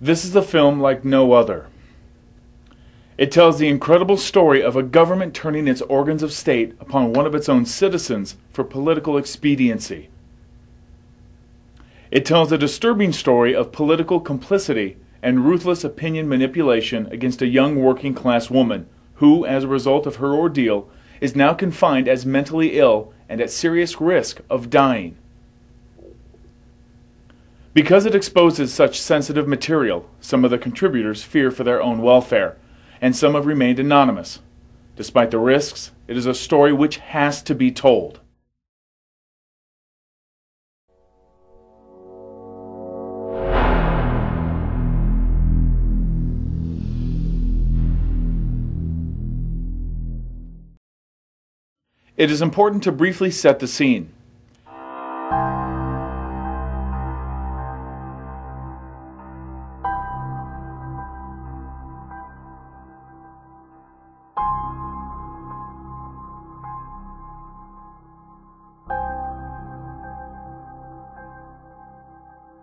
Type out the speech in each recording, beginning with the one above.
This is a film like no other. It tells the incredible story of a government turning its organs of state upon one of its own citizens for political expediency. It tells a disturbing story of political complicity and ruthless opinion manipulation against a young working-class woman who, as a result of her ordeal, is now confined as mentally ill and at serious risk of dying. Because it exposes such sensitive material, some of the contributors fear for their own welfare, and some have remained anonymous. Despite the risks, it is a story which has to be told. It is important to briefly set the scene.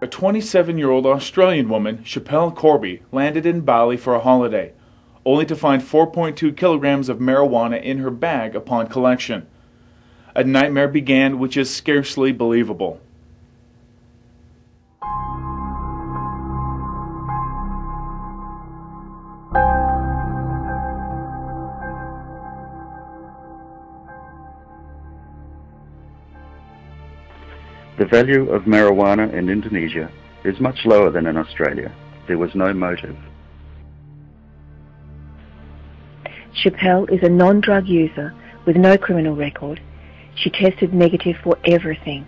A 27-year-old Australian woman, Schapelle Corby, landed in Bali for a holiday, only to find 4.2 kilograms of marijuana in her bag upon collection. A nightmare began which is scarcely believable. The value of marijuana in Indonesia is much lower than in Australia. There was no motive. Schapelle is a non-drug user with no criminal record. She tested negative for everything.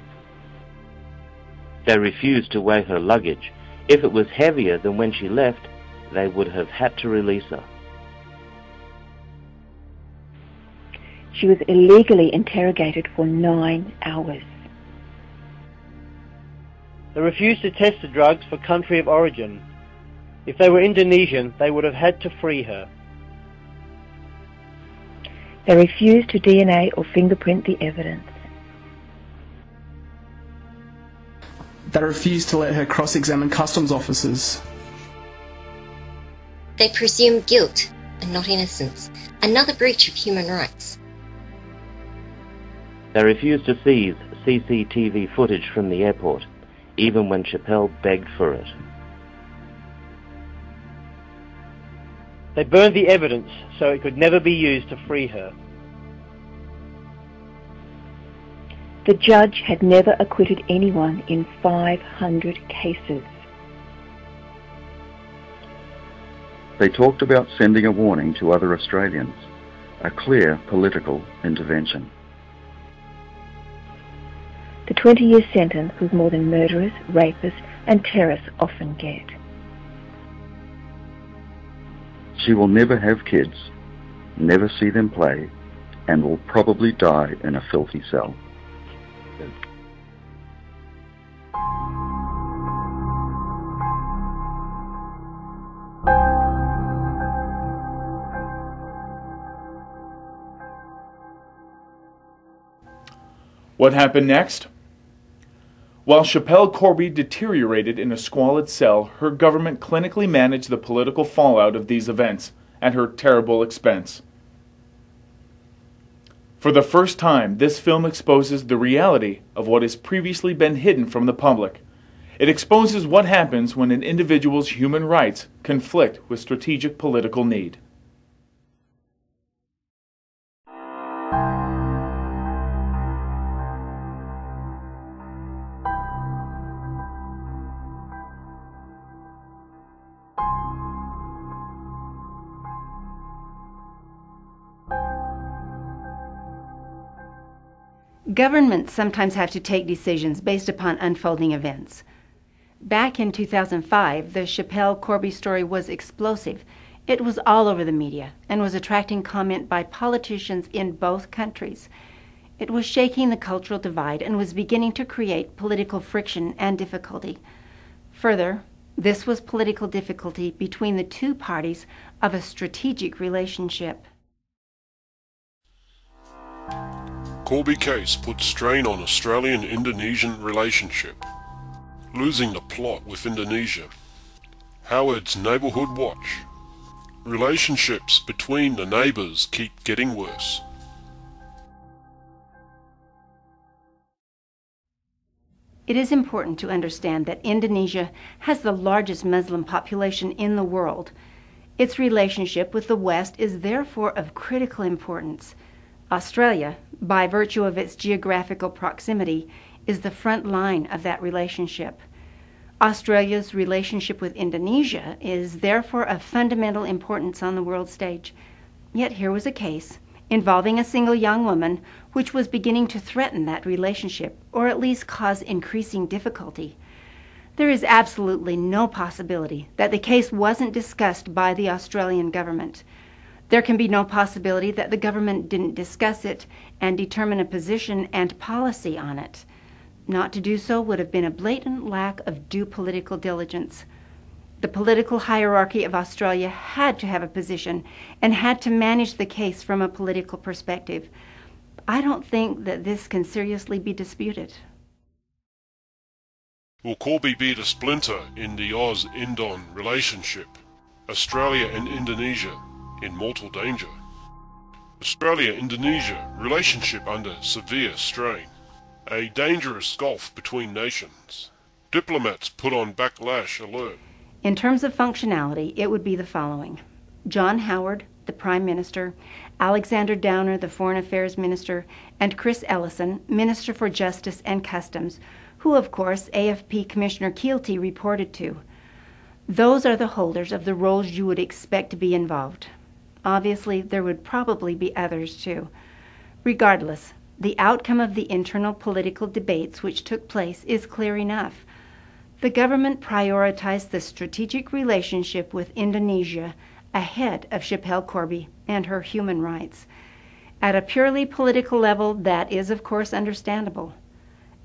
They refused to weigh her luggage. If it was heavier than when she left, they would have had to release her. She was illegally interrogated for 9 hours. They refused to test the drugs for country of origin. If they were Indonesian, they would have had to free her. They refused to DNA or fingerprint the evidence. They refused to let her cross-examine customs officers. They presumed guilt and not innocence, another breach of human rights. They refused to seize CCTV footage from the airport, even when Schapelle begged for it. They burned the evidence so it could never be used to free her. The judge had never acquitted anyone in 500 cases. They talked about sending a warning to other Australians, a clear political intervention. The 20-year sentence was more than murderers, rapists and terrorists often get. She will never have kids, never see them play, and will probably die in a filthy cell. What happened next? While Schapelle Corby deteriorated in a squalid cell, her government clinically managed the political fallout of these events at her terrible expense. For the first time, this film exposes the reality of what has previously been hidden from the public. It exposes what happens when an individual's human rights conflict with strategic political need. Governments sometimes have to take decisions based upon unfolding events. Back in 2005, the Schapelle Corby story was explosive. It was all over the media and was attracting comment by politicians in both countries. It was shaking the cultural divide and was beginning to create political friction and difficulty. Further, this was political difficulty between the two parties of a strategic relationship. Corby case put strain on Australian-Indonesian relationship, losing the plot with Indonesia. Howard's Neighbourhood Watch. Relationships between the neighbours keep getting worse. It is important to understand that Indonesia has the largest Muslim population in the world. Its relationship with the West is therefore of critical importance. Australia, by virtue of its geographical proximity, is the front line of that relationship. Australia's relationship with Indonesia is therefore of fundamental importance on the world stage. Yet here was a case involving a single young woman which was beginning to threaten that relationship, or at least cause increasing difficulty. There is absolutely no possibility that the case wasn't discussed by the Australian government. There can be no possibility that the government didn't discuss it and determine a position and policy on it. Not to do so would have been a blatant lack of due political diligence. The political hierarchy of Australia had to have a position and had to manage the case from a political perspective. I don't think that this can seriously be disputed. Will Corby be the splinter in the Oz-Indon relationship? Australia and Indonesia in mortal danger. Australia-Indonesia relationship under severe strain. A dangerous gulf between nations. Diplomats put on backlash alert. In terms of functionality, it would be the following. John Howard, the Prime Minister, Alexander Downer, the Foreign Affairs Minister, and Chris Ellison, Minister for Justice and Customs, who, of course, AFP Commissioner Keelty reported to. Those are the holders of the roles you would expect to be involved. Obviously, there would probably be others, too. Regardless, the outcome of the internal political debates which took place is clear enough. The government prioritized the strategic relationship with Indonesia ahead of Schapelle Corby and her human rights. At a purely political level, that is, of course, understandable.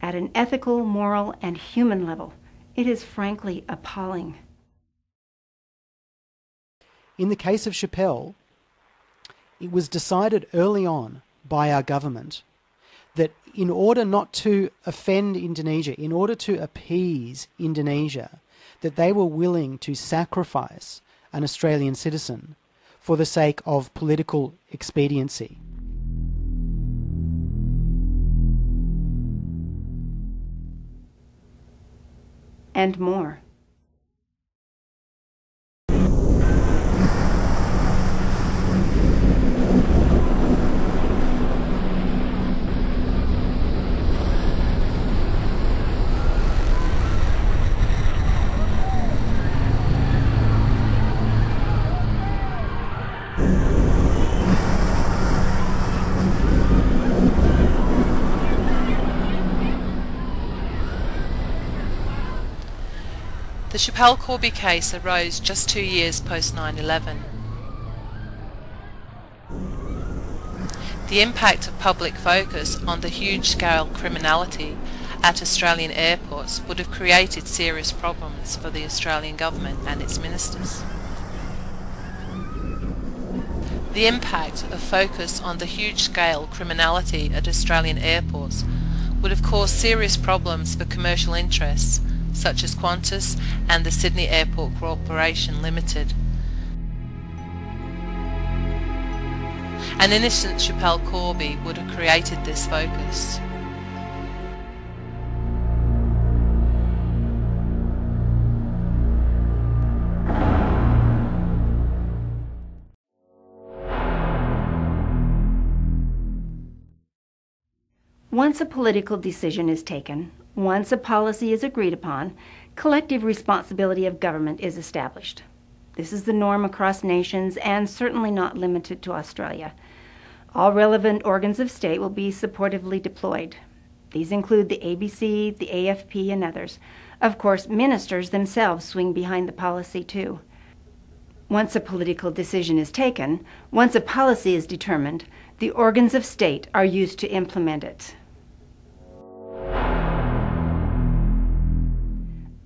At an ethical, moral, and human level, it is frankly appalling. In the case of Schapelle, it was decided early on by our government that in order not to offend Indonesia, in order to appease Indonesia, that they were willing to sacrifice an Australian citizen for the sake of political expediency. And more. The Schapelle Corby case arose just 2 years post 9/11. The impact of public focus on the huge-scale criminality at Australian airports would have created serious problems for the Australian government and its ministers. The impact of focus on the huge-scale criminality at Australian airports would have caused serious problems for commercial interests such as Qantas and the Sydney Airport Corporation Limited. An innocent Schapelle Corby would have created this focus. Once a political decision is taken, once a policy is agreed upon, collective responsibility of government is established. This is the norm across nations and certainly not limited to Australia. All relevant organs of state will be supportively deployed. These include the ABC, the AFP, and others. Of course, ministers themselves swing behind the policy too. Once a political decision is taken, once a policy is determined, the organs of state are used to implement it.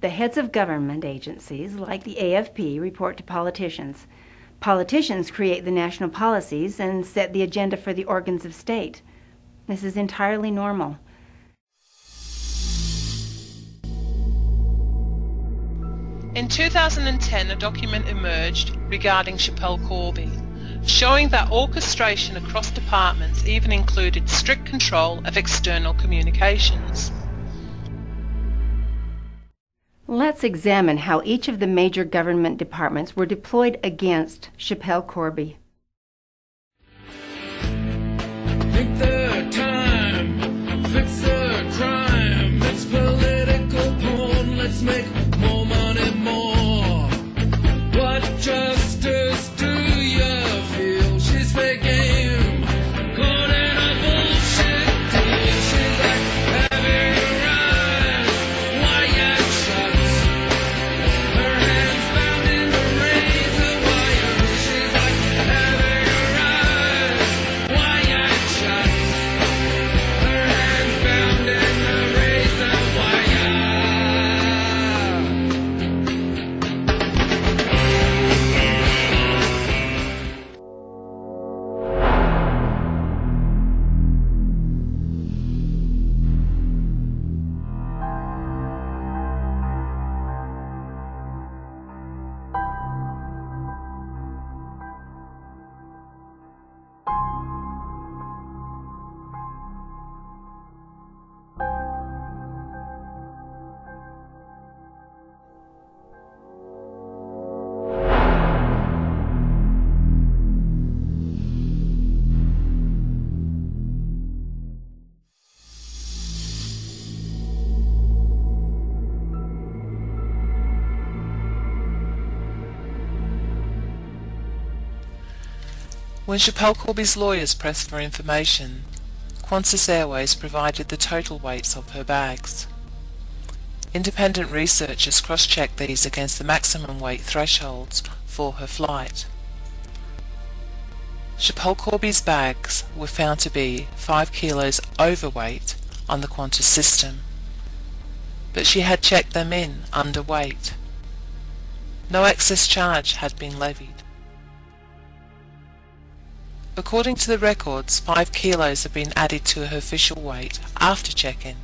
The heads of government agencies, like the AFP, report to politicians. Politicians create the national policies and set the agenda for the organs of state. This is entirely normal. In 2010, a document emerged regarding Schapelle Corby, showing that orchestration across departments even included strict control of external communications. Let's examine how each of the major government departments were deployed against Schapelle Corby. Pick the time, fix the crime, it's political porn, let's make more money more. What justice do you feel? She's fake game, caught in a bullshit deal. She's like, having her eyes, wire shut, her hands bound in the razor wire. She's like, having her eyes, wire shut, her hands bound in the razor wire. When Schapelle Corby's lawyers pressed for information, Qantas Airways provided the total weights of her bags. Independent researchers cross-checked these against the maximum weight thresholds for her flight. Schapelle Corby's bags were found to be 5 kilos overweight on the Qantas system, but she had checked them in underweight. No excess charge had been levied. According to the records, 5 kilos have been added to her official weight after check-in.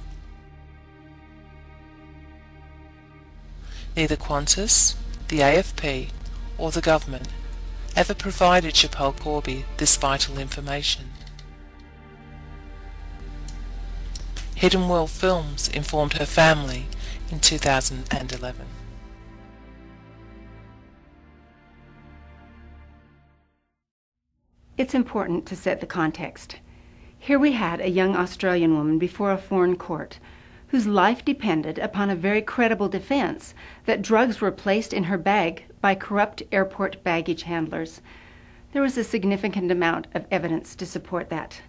Neither Qantas, the AFP or the government ever provided Schapelle Corby this vital information. Hidden World Films informed her family in 2011. It's important to set the context. Here we had a young Australian woman before a foreign court whose life depended upon a very credible defense that drugs were placed in her bag by corrupt airport baggage handlers. There was a significant amount of evidence to support that.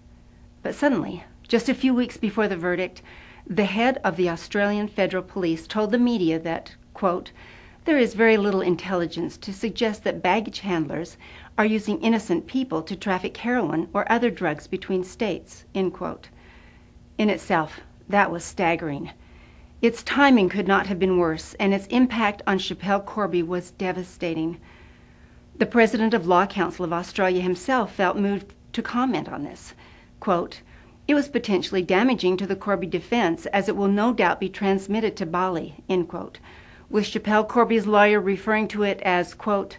But suddenly, just a few weeks before the verdict, the head of the Australian Federal Police told the media that, quote, "There is very little intelligence to suggest that baggage handlers are using innocent people to traffic heroin or other drugs between states," end quote. In itself, that was staggering. Its timing could not have been worse, and its impact on Schapelle Corby was devastating. The president of Law Council of Australia himself felt moved to comment on this. Quote, "It was potentially damaging to the Corby defense, as it will no doubt be transmitted to Bali," end quote, with Schapelle Corby's lawyer referring to it as, quote,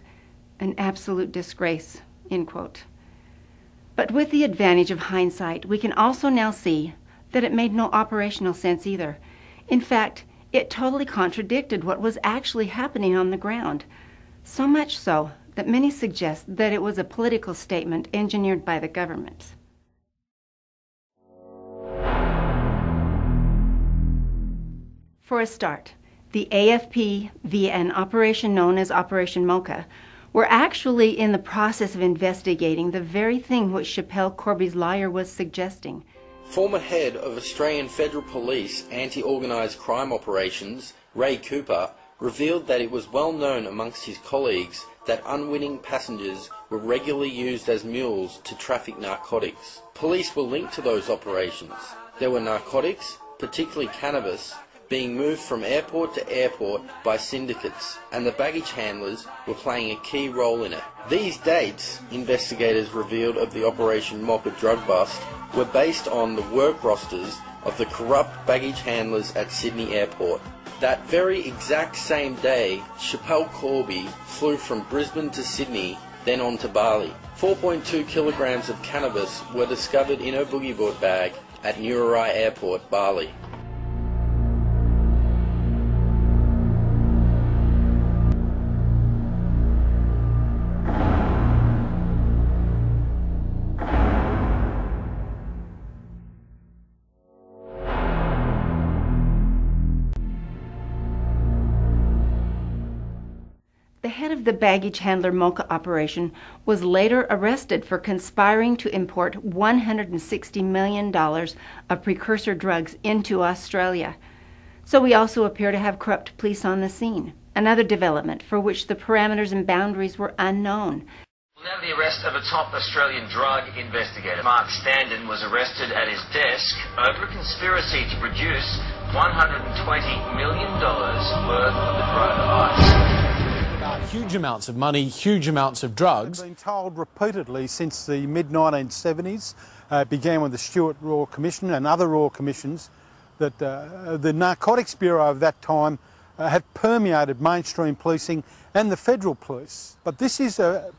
"an absolute disgrace," end quote. But with the advantage of hindsight, we can also now see that it made no operational sense either. In fact, it totally contradicted what was actually happening on the ground, so much so that many suggest that it was a political statement engineered by the government. For a start, the AFP, via an operation known as Operation Mocha, were actually in the process of investigating the very thing which Schapelle Corby's lawyer was suggesting. Former head of Australian Federal Police Anti-Organised Crime Operations, Ray Cooper, revealed that it was well known amongst his colleagues that unwitting passengers were regularly used as mules to traffic narcotics. Police were linked to those operations. There were narcotics, particularly cannabis, being moved from airport to airport by syndicates, and the baggage handlers were playing a key role in it. These dates, investigators revealed of the Operation Mocha drug bust, were based on the work rosters of the corrupt baggage handlers at Sydney Airport. That very exact same day, Schapelle Corby flew from Brisbane to Sydney, then on to Bali. 4.2 kilograms of cannabis were discovered in her boogie board bag at Ngurah Rai Airport, Bali. The baggage handler Mocha operation was later arrested for conspiring to import $160 million of precursor drugs into Australia. So we also appear to have corrupt police on the scene, another development for which the parameters and boundaries were unknown. Now the arrest of a top Australian drug investigator. Mark Standen was arrested at his desk over a conspiracy to produce $120 million worth of the drug ice. Huge amounts of money, huge amounts of drugs. I've been told repeatedly since the mid-1970s, began with the Stewart Royal Commission and other Royal Commissions, that the Narcotics Bureau of that time had permeated mainstream policing and the federal police. But this is a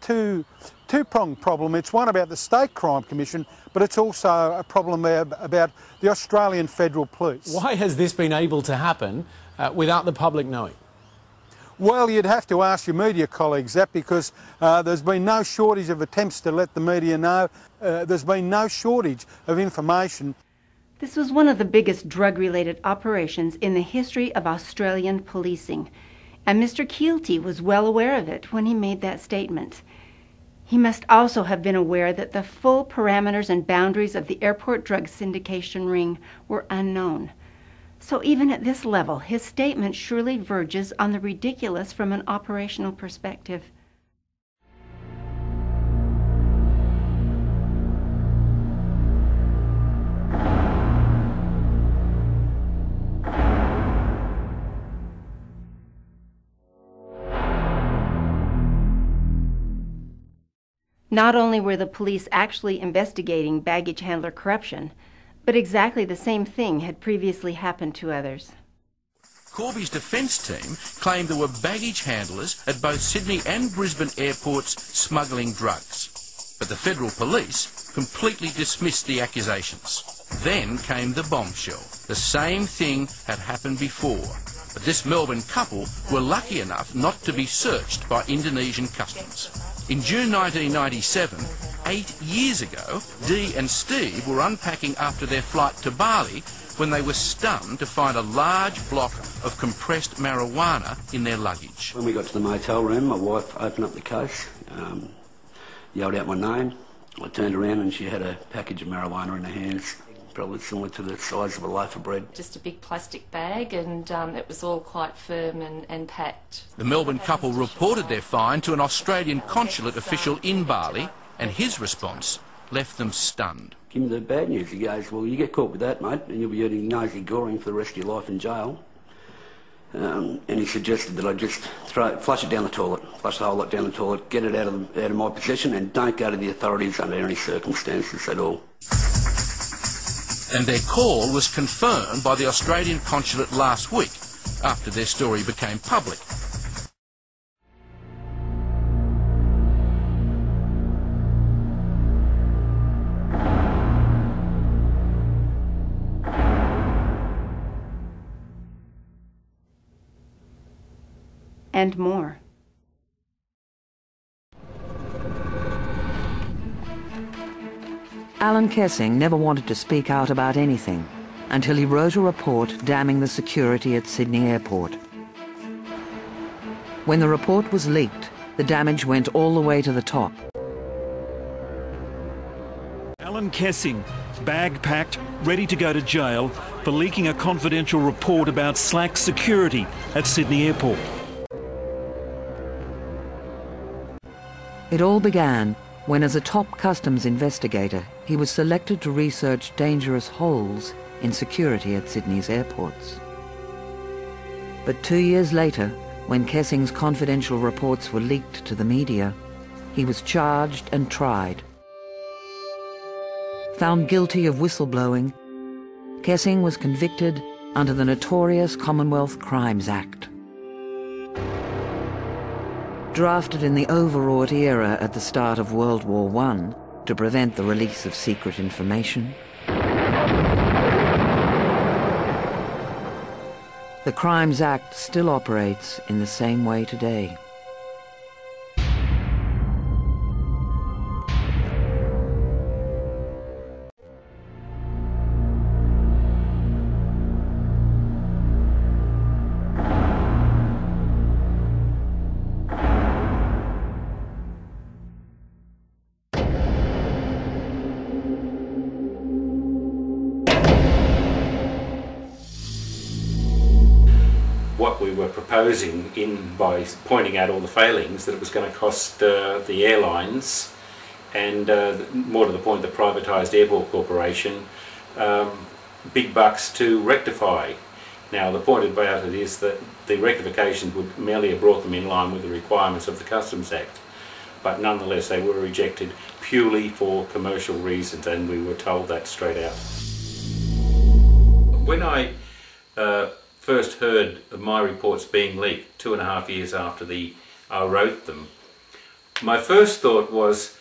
two-pronged problem. It's one about the State Crime Commission, but it's also a problem about the Australian Federal Police. Why has this been able to happen without the public knowing? Well, you'd have to ask your media colleagues that, because there's been no shortage of attempts to let the media know. There's been no shortage of information. This was one of the biggest drug-related operations in the history of Australian policing, and Mr. Keelty was well aware of it when he made that statement. He must also have been aware that the full parameters and boundaries of the airport drug syndication ring were unknown. So even at this level, his statement surely verges on the ridiculous from an operational perspective. Not only were the police actually investigating baggage handler corruption, but exactly the same thing had previously happened to others. Corby's defence team claimed there were baggage handlers at both Sydney and Brisbane airports smuggling drugs. But the federal police completely dismissed the accusations. Then came the bombshell. The same thing had happened before. But this Melbourne couple were lucky enough not to be searched by Indonesian customs. In June 1997, 8 years ago, Dee and Steve were unpacking after their flight to Bali when they were stunned to find a large block of compressed marijuana in their luggage. When we got to the motel room, my wife opened up the case, yelled out my name. I turned around and she had a package of marijuana in her hands, probably similar to the size of a loaf of bread. Just a big plastic bag, and it was all quite firm and packed. The Melbourne couple reported their find to an Australian consulate official in Bali, and his response left them stunned. Give him the bad news. He goes, well, you get caught with that, mate, and you'll be eating nosy goring for the rest of your life in jail. And he suggested that I just flush it down the toilet, flush the whole lot down the toilet, get it out of my possession, and don't go to the authorities under any circumstances at all. And their call was confirmed by the Australian consulate last week, after their story became public. And more. Alan Kessing never wanted to speak out about anything until he wrote a report damning the security at Sydney Airport. When the report was leaked, the damage went all the way to the top. Alan Kessing, bag-packed, ready to go to jail for leaking a confidential report about slack security at Sydney Airport. It all began when, as a top customs investigator, he was selected to research dangerous holes in security at Sydney's airports. But 2 years later, when Kessing's confidential reports were leaked to the media, he was charged and tried. Found guilty of whistleblowing, Kessing was convicted under the notorious Commonwealth Crimes Act. Drafted in the overwrought era at the start of World War I to prevent the release of secret information, the Crimes Act still operates in the same way today. In by pointing out all the failings that it was going to cost the airlines and more to the point the privatised airport corporation big bucks to rectify. Now the point about it is that the rectifications would merely have brought them in line with the requirements of the Customs Act, but nonetheless they were rejected purely for commercial reasons, and we were told that straight out. When I first heard of my reports being leaked 2.5 years after I wrote them, my first thought was,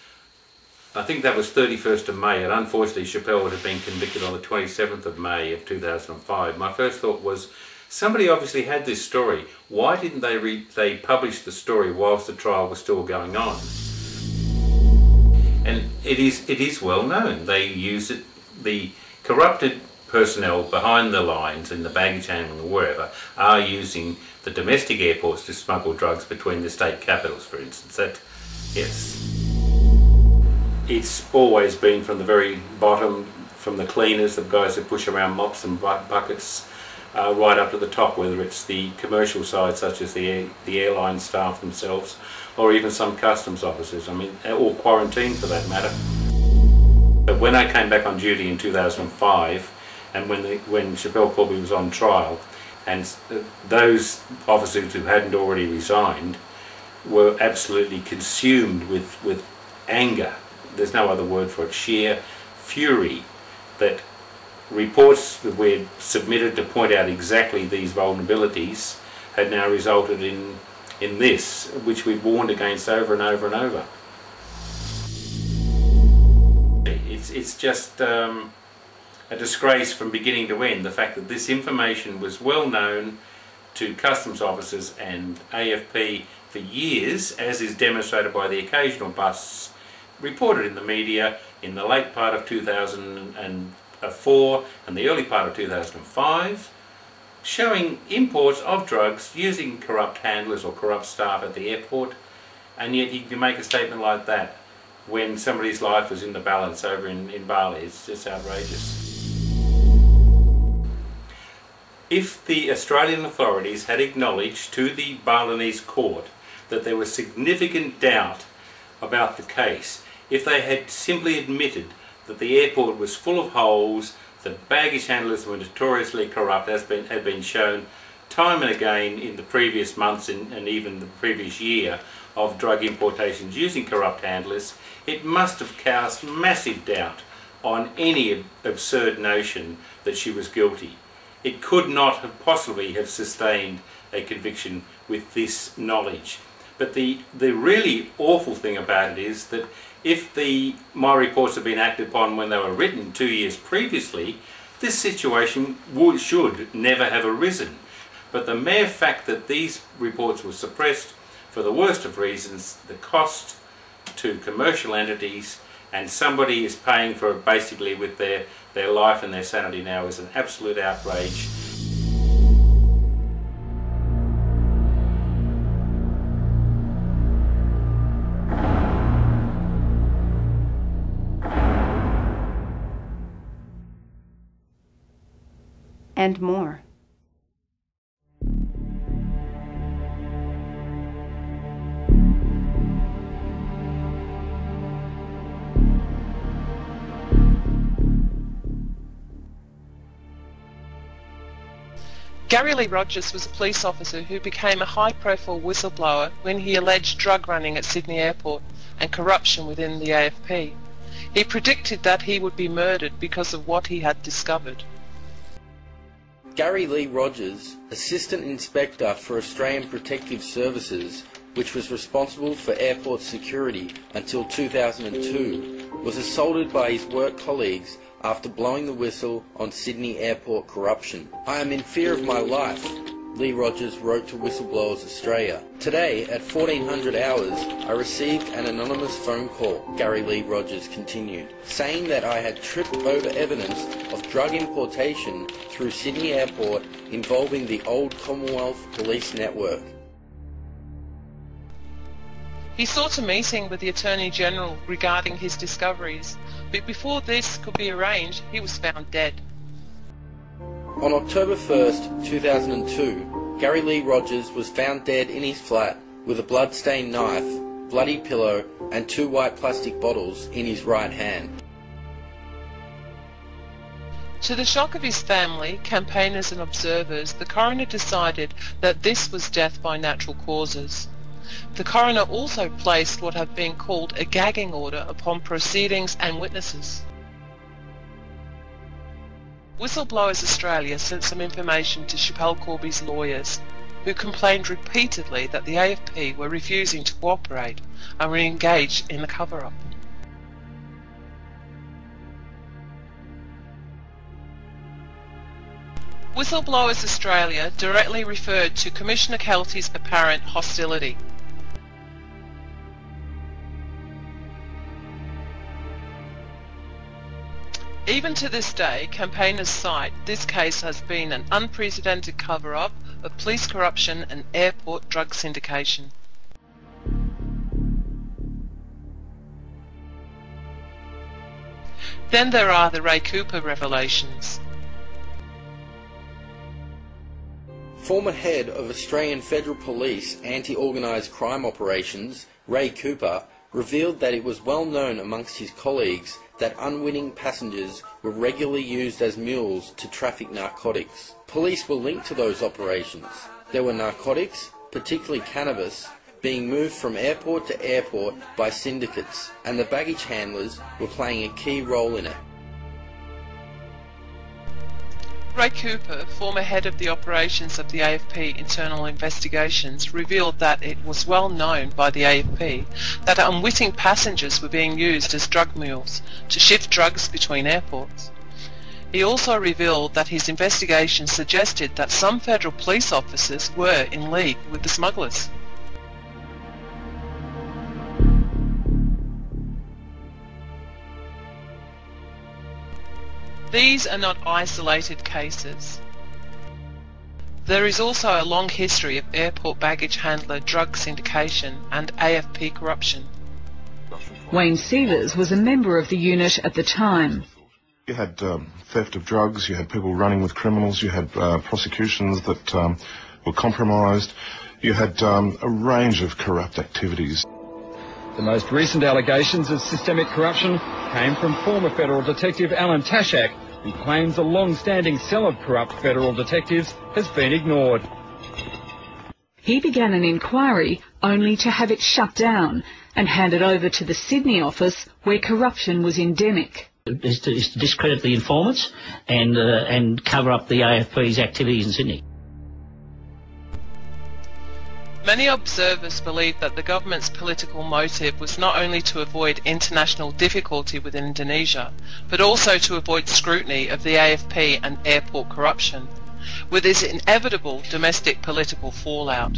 I think that was 31st of May, and unfortunately Schapelle would have been convicted on the 27th of May of 2005. My first thought was, somebody obviously had this story. Why didn't they publish the story whilst the trial was still going on? And it is well known. They used it, the corrupted personnel behind the lines in the baggage handling or wherever are using the domestic airports to smuggle drugs between the state capitals, for instance. That, yes. It's always been from the very bottom, from the cleaners, the guys who push around mops and buckets, right up to the top, whether it's the commercial side such as the airline staff themselves or even some customs officers, I mean, or quarantine for that matter. But when I came back on duty in 2005, and when Schapelle Corby was on trial, and those officers who hadn't already resigned were absolutely consumed with anger, there's no other word for it, sheer fury, that reports that we'd submitted to point out exactly these vulnerabilities had now resulted in this, which we've warned against over and over and over. It's just a disgrace from beginning to end, the fact that this information was well known to customs officers and AFP for years, as is demonstrated by the occasional busts reported in the media in the late part of 2004 and the early part of 2005, showing imports of drugs using corrupt handlers or corrupt staff at the airport. And yet you can make a statement like that when somebody's life was in the balance over in Bali. It's just outrageous. If the Australian authorities had acknowledged to the Balinese court that there was significant doubt about the case, if they had simply admitted that the airport was full of holes, that baggage handlers were notoriously corrupt, as had been shown time and again in the previous months and even the previous year, of drug importations using corrupt handlers, it must have cast massive doubt on any absurd notion that she was guilty. It could not have possibly have sustained a conviction with this knowledge. But the really awful thing about it is that if my reports had been acted upon when they were written 2 years previously, this situation should never have arisen. But the mere fact that these reports were suppressed for the worst of reasons, the cost to commercial entities, and somebody is paying for it basically with their life and their sanity now, is an absolute outrage. And more. Gary Lee Rogers was a police officer who became a high-profile whistleblower when he alleged drug running at Sydney Airport and corruption within the AFP. He predicted that he would be murdered because of what he had discovered. Gary Lee Rogers, Assistant Inspector for Australian Protective Services, which was responsible for airport security until 2002, was assaulted by his work colleagues after blowing the whistle on Sydney Airport corruption. "I am in fear of my life," Lee Rogers wrote to Whistleblowers Australia. "Today, at 1400 hours, I received an anonymous phone call," Gary Lee Rogers continued, "saying that I had tripped over evidence of drug importation through Sydney Airport involving the old Commonwealth Police Network." He sought a meeting with the Attorney General regarding his discoveries, but before this could be arranged, he was found dead. On October 1st, 2002, Gary Lee Rogers was found dead in his flat with a blood-stained knife, bloody pillow and two white plastic bottles in his right hand. To the shock of his family, campaigners and observers, the coroner decided that this was death by natural causes. The coroner also placed what had been called a gagging order upon proceedings and witnesses. Whistleblowers Australia sent some information to Schapelle Corby's lawyers, who complained repeatedly that the AFP were refusing to cooperate and were engaged in the cover-up. Whistleblowers Australia directly referred to Commissioner Keelty's apparent hostility. Even to this day, campaigners cite this case has been an unprecedented cover-up of police corruption and airport drug syndication. Then there are the Ray Cooper revelations. Former head of Australian Federal Police Anti-Organised Crime Operations, Ray Cooper, revealed that it was well known amongst his colleagues that unwitting passengers were regularly used as mules to traffic narcotics. Police were linked to those operations. There were narcotics, particularly cannabis, being moved from airport to airport by syndicates, and the baggage handlers were playing a key role in it. Ray Cooper, former head of the operations of the AFP Internal Investigations, revealed that it was well known by the AFP that unwitting passengers were being used as drug mules to shift drugs between airports. He also revealed that his investigation suggested that some federal police officers were in league with the smugglers. These are not isolated cases. There is also a long history of airport baggage handler drug syndication and AFP corruption. Wayne Seavers was a member of the unit at the time. You had theft of drugs, you had people running with criminals, you had prosecutions that were compromised, you had a range of corrupt activities. The most recent allegations of systemic corruption came from former federal detective Alan Kessing, who claims a long-standing cell of corrupt federal detectives has been ignored. He began an inquiry only to have it shut down and handed over to the Sydney office where corruption was endemic. It's to discredit the informants and cover up the AFP's activities in Sydney. Many observers believe that the government's political motive was not only to avoid international difficulty with Indonesia, but also to avoid scrutiny of the AFP and airport corruption, with its inevitable domestic political fallout.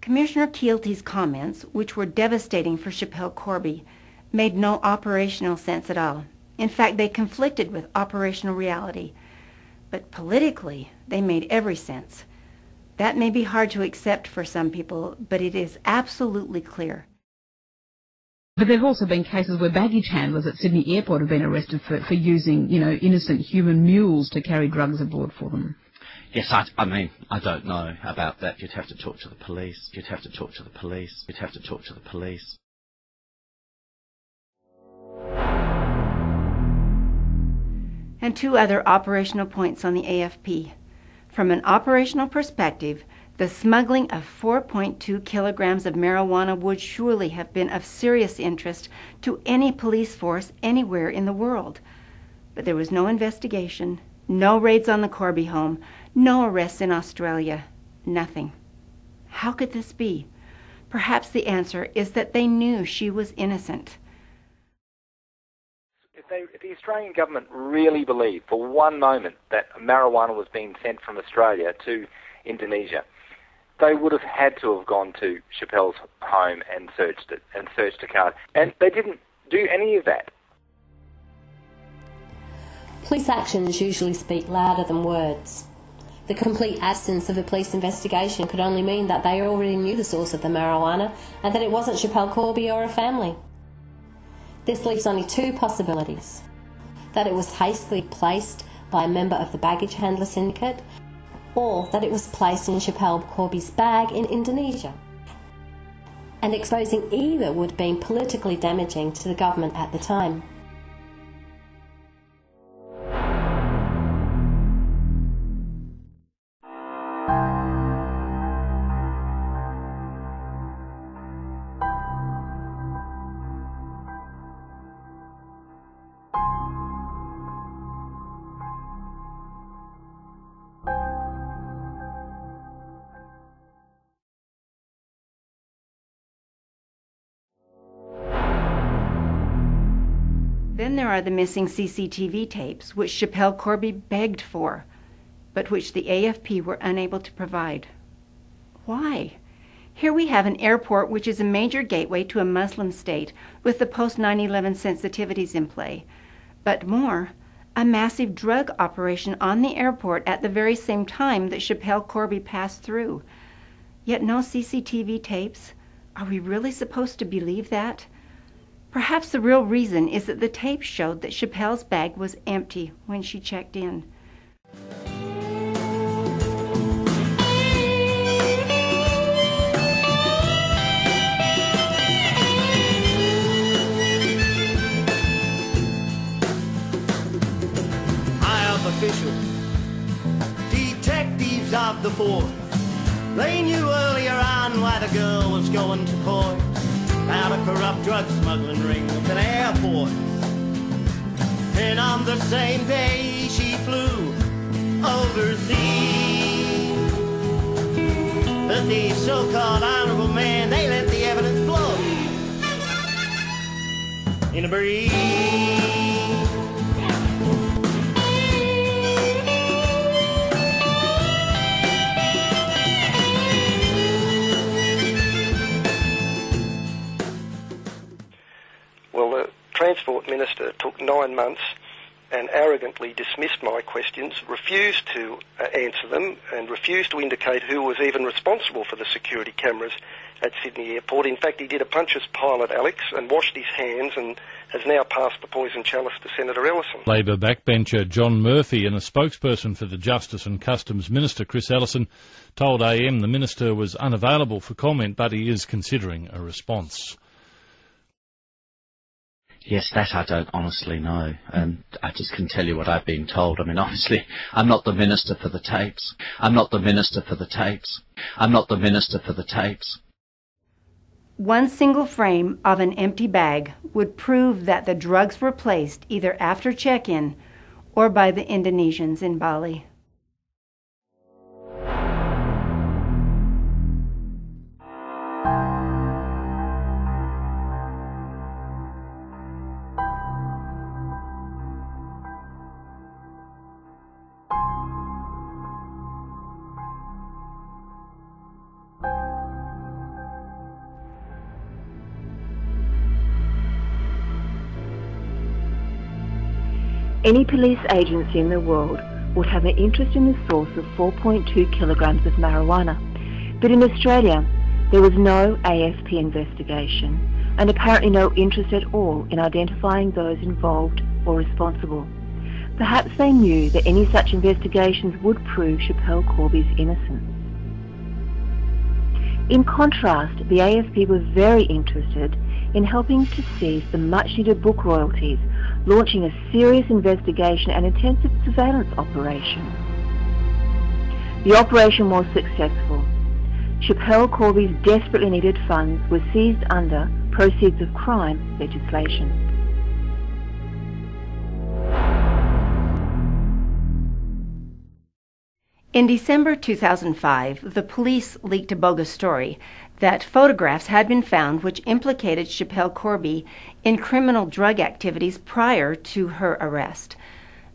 Commissioner Keelty's comments, which were devastating for Schapelle Corby, made no operational sense at all. In fact, they conflicted with operational reality. But politically, they made every sense. That may be hard to accept for some people, but it is absolutely clear. But there have also been cases where baggage handlers at Sydney Airport have been arrested for using, innocent human mules to carry drugs aboard for them. Yes, I mean, I don't know about that. You'd have to talk to the police. And two other operational points on the AFP. From an operational perspective, the smuggling of 4.2 kilograms of marijuana would surely have been of serious interest to any police force anywhere in the world. But there was no investigation, no raids on the Corby home, no arrests in Australia, nothing. How could this be? Perhaps the answer is that they knew she was innocent. If the Australian government really believed for one moment that marijuana was being sent from Australia to Indonesia, they would have had to have gone to Schapelle's home and searched it, and searched the car. And they didn't do any of that. Police actions usually speak louder than words. The complete absence of a police investigation could only mean that they already knew the source of the marijuana and that it wasn't Schapelle Corby or her family. This leaves only two possibilities: that it was hastily placed by a member of the baggage handler syndicate, or that it was placed in Schapelle Corby's bag in Indonesia. And exposing either would have been politically damaging to the government at the time. Then there are the missing CCTV tapes, which Schapelle Corby begged for, but which the AFP were unable to provide. Why? Here we have an airport which is a major gateway to a Muslim state, with the post-9/11 sensitivities in play. But more, a massive drug operation on the airport at the very same time that Schapelle Corby passed through. Yet no CCTV tapes. Are we really supposed to believe that? Perhaps the real reason is that the tape showed that Schapelle's bag was empty when she checked in. I am official, detectives of the force. They knew earlier on why the girl was going to court. Out of corrupt drug smuggling ring with an airport. And on the same day she flew overseas. But the so-called honorable man, they let the evidence blow in a breeze. Well, the Transport Minister took 9 months and arrogantly dismissed my questions, refused to answer them, and refused to indicate who was even responsible for the security cameras at Sydney Airport. In fact, he did a puncher's pile at Alex and washed his hands and has now passed the poison chalice to Senator Ellison. Labor backbencher John Murphy and a spokesperson for the Justice and Customs Minister, Chris Ellison, told AM the Minister was unavailable for comment, but he is considering a response. Yes, that I don't honestly know, and I just can tell you what I've been told. I mean, obviously, I'm not the minister for the tapes. One single frame of an empty bag would prove that the drugs were placed either after check-in or by the Indonesians in Bali. Any police agency in the world would have an interest in the source of 4.2 kilograms of marijuana. But in Australia, there was no AFP investigation and apparently no interest at all in identifying those involved or responsible. Perhaps they knew that any such investigations would prove Schapelle Corby's innocence. In contrast, the AFP were very interested in helping to seize the much-needed book royalties, launching a serious investigation and intensive surveillance operation. The operation was successful. Schapelle Corby's desperately needed funds were seized under proceeds of crime legislation. In December 2005, the police leaked a bogus story that photographs had been found which implicated Schapelle Corby in criminal drug activities prior to her arrest.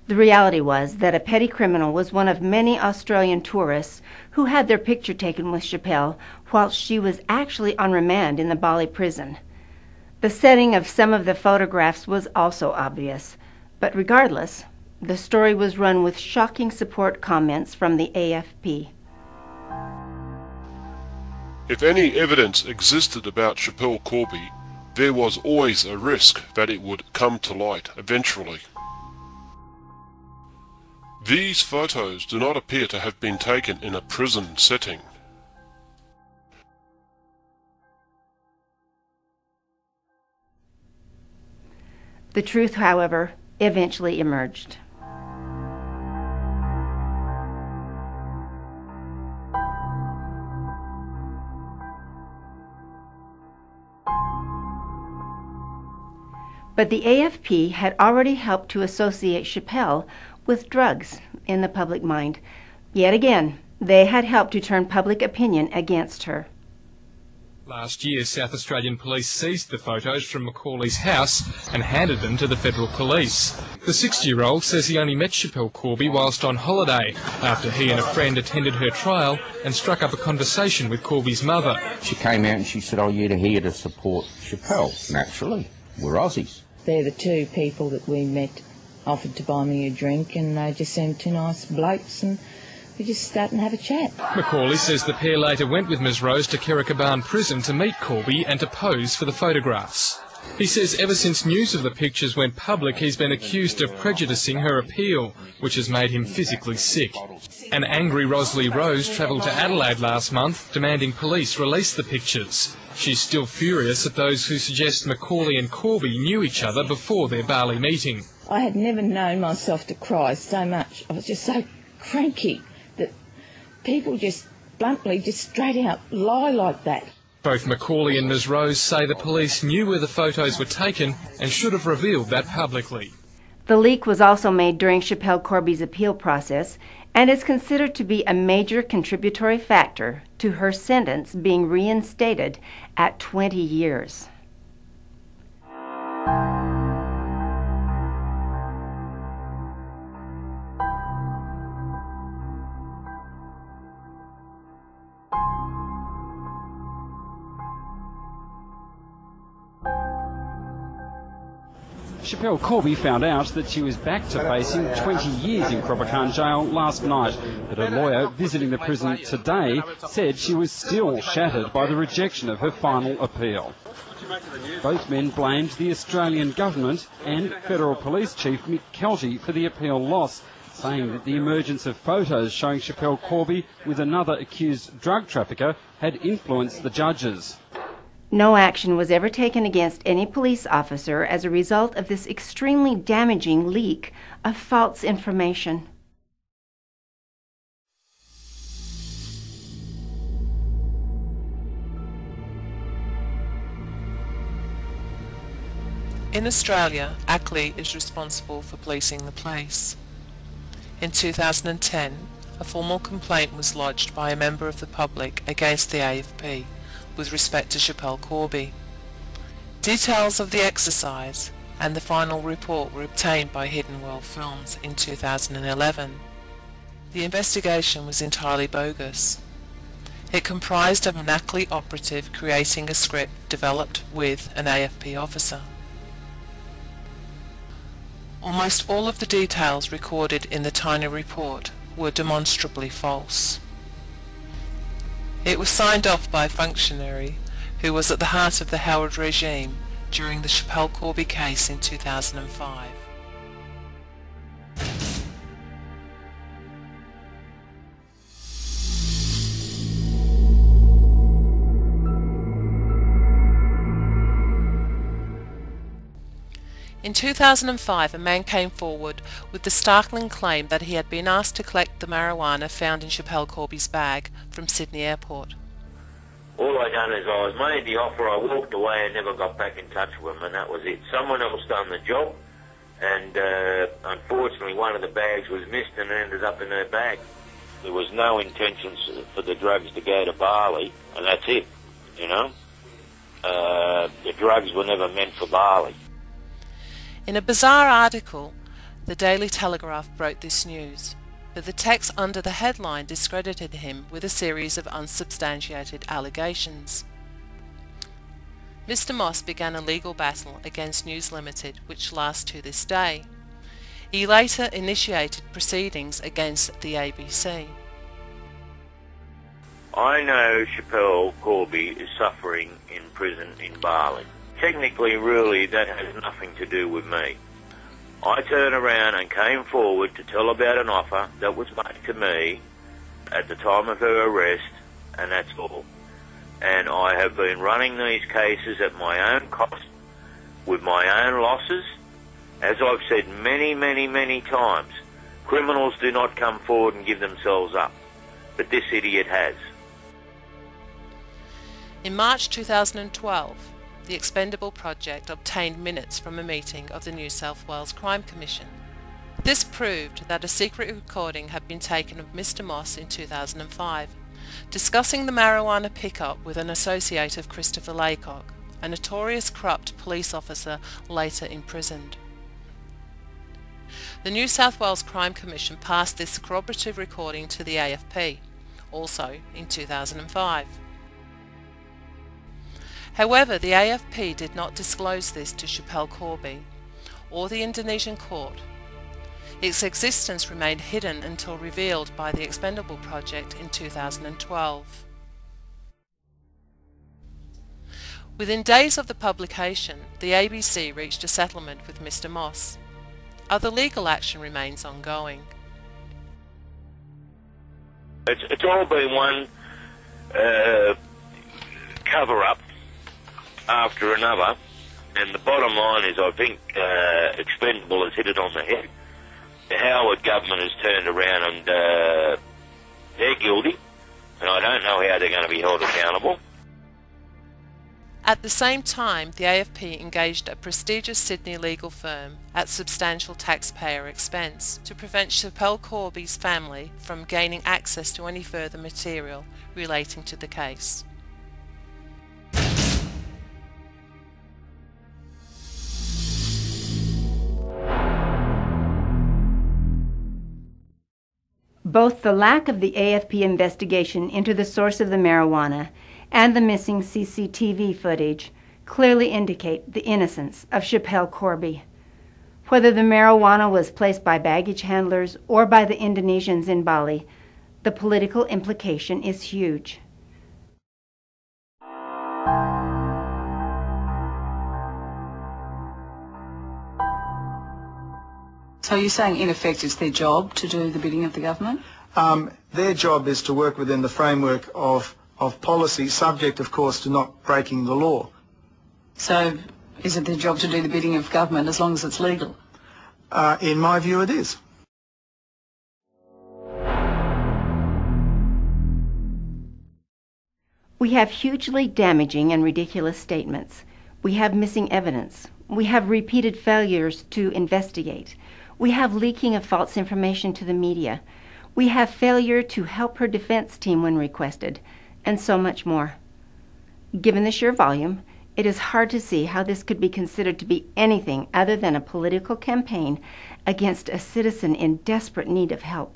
The reality was that a petty criminal was one of many Australian tourists who had their picture taken with Schapelle while she was actually on remand in the Bali prison. The setting of some of the photographs was also obvious, but regardless, the story was run with shocking support comments from the AFP. If any evidence existed about Schapelle Corby, there was always a risk that it would come to light eventually. These photos do not appear to have been taken in a prison setting. The truth, however, eventually emerged. But the AFP had already helped to associate Schapelle with drugs in the public mind. Yet again, they had helped to turn public opinion against her. Last year, South Australian police seized the photos from Macaulay's house and handed them to the federal police. The 60-year-old says he only met Schapelle Corby whilst on holiday, after he and a friend attended her trial and struck up a conversation with Corby's mother. She came out and she said, "Oh, you're here to support Schapelle." Naturally, we're Aussies. They're the two people that we met, offered to buy me a drink, and they just seemed two nice blokes, and we just start and have a chat. Macaulay says the pair later went with Ms Rose to Kerobokan prison to meet Corby and to pose for the photographs. He says ever since news of the pictures went public, he's been accused of prejudicing her appeal, which has made him physically sick. An angry Rosalie Rose travelled to Adelaide last month, demanding police release the pictures. She's still furious at those who suggest Macaulay and Corby knew each other before their Bali meeting. I had never known myself to cry so much. I was just so cranky that people just bluntly, just straight out lie like that. Both Macaulay and Ms Rose say the police knew where the photos were taken and should have revealed that publicly. The leak was also made during Schapelle Corby's appeal process and is considered to be a major contributory factor to her sentence being reinstated at 20 years. Schapelle Corby found out that she was back to facing 20 years in Kerobokan jail last night, but her lawyer visiting the prison today said she was still shattered by the rejection of her final appeal. Both men blamed the Australian government and Federal Police Chief Mick Keelty for the appeal loss, saying that the emergence of photos showing Schapelle Corby with another accused drug trafficker had influenced the judges. No action was ever taken against any police officer as a result of this extremely damaging leak of false information. In Australia, ACLI is responsible for policing the place. In 2010, a formal complaint was lodged by a member of the public against the AFP with respect to Schapelle Corby. Details of the exercise and the final report were obtained by Hidden World Films in 2011. The investigation was entirely bogus. It comprised of an ACLI operative creating a script developed with an AFP officer. Almost all of the details recorded in the tiny report were demonstrably false. It was signed off by a functionary who was at the heart of the Howard regime during the Schapelle Corby case in 2005. In 2005, a man came forward with the startling claim that he had been asked to collect the marijuana found in Schapelle Corby's bag from Sydney Airport. All I done is I was made the offer, I walked away and never got back in touch with him, and that was it. Someone else done the job, and unfortunately one of the bags was missed and ended up in her bag. There was no intention for the drugs to go to Bali, and that's it, you know. The drugs were never meant for Bali. In a bizarre article, the Daily Telegraph broke this news, but the text under the headline discredited him with a series of unsubstantiated allegations. Mr. Moss began a legal battle against News Limited, which lasts to this day. He later initiated proceedings against the ABC. I know Schapelle Corby is suffering in prison in Bali. Technically, really, that has nothing to do with me. I turned around and came forward to tell about an offer that was made to me at the time of her arrest, and that's all. And I have been running these cases at my own cost, with my own losses. As I've said many, many, many times, criminals do not come forward and give themselves up, but this idiot has. In March 2012, The Expendable Project obtained minutes from a meeting of the New South Wales Crime Commission. This proved that a secret recording had been taken of Mr. Moss in 2005, discussing the marijuana pickup with an associate of Christopher Laycock, a notorious corrupt police officer later imprisoned. The New South Wales Crime Commission passed this corroborative recording to the AFP, also in 2005. However, the AFP did not disclose this to Schapelle Corby or the Indonesian court. Its existence remained hidden until revealed by the Expendable Project in 2012. Within days of the publication, the ABC reached a settlement with Mr. Moss. Other legal action remains ongoing. It's all been one cover-up after another, and the bottom line is I think Expendable has hit it on the head. The Howard government has turned around and they're guilty, and I don't know how they're going to be held accountable. At the same time, the AFP engaged a prestigious Sydney legal firm at substantial taxpayer expense to prevent Schapelle Corby's family from gaining access to any further material relating to the case. Both the lack of the AFP investigation into the source of the marijuana and the missing CCTV footage clearly indicate the innocence of Schapelle Corby. Whether the marijuana was placed by baggage handlers or by the Indonesians in Bali, the political implication is huge. So you're saying, in effect, it's their job to do the bidding of the government? Their job is to work within the framework of policy, subject, of course, to not breaking the law. So is it their job to do the bidding of government as long as it's legal? In my view, it is. We have hugely damaging and ridiculous statements. We have missing evidence. We have repeated failures to investigate. We have leaking of false information to the media. We have failure to help her defense team when requested, and so much more. Given the sheer volume, it is hard to see how this could be considered to be anything other than a political campaign against a citizen in desperate need of help.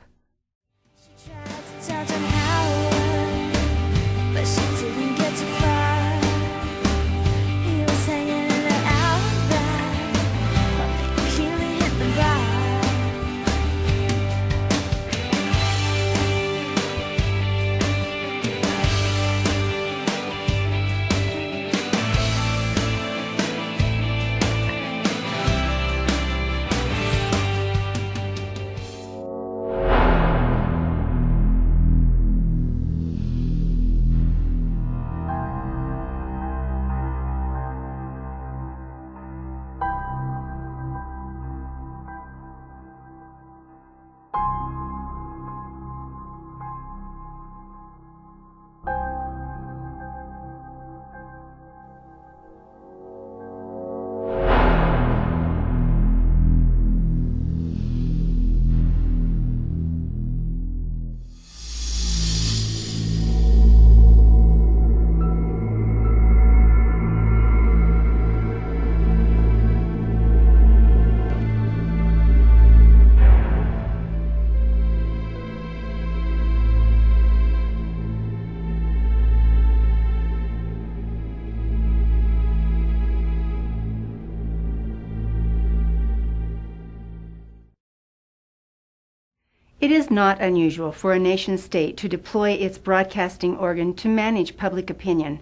It is not unusual for a nation-state to deploy its broadcasting organ to manage public opinion.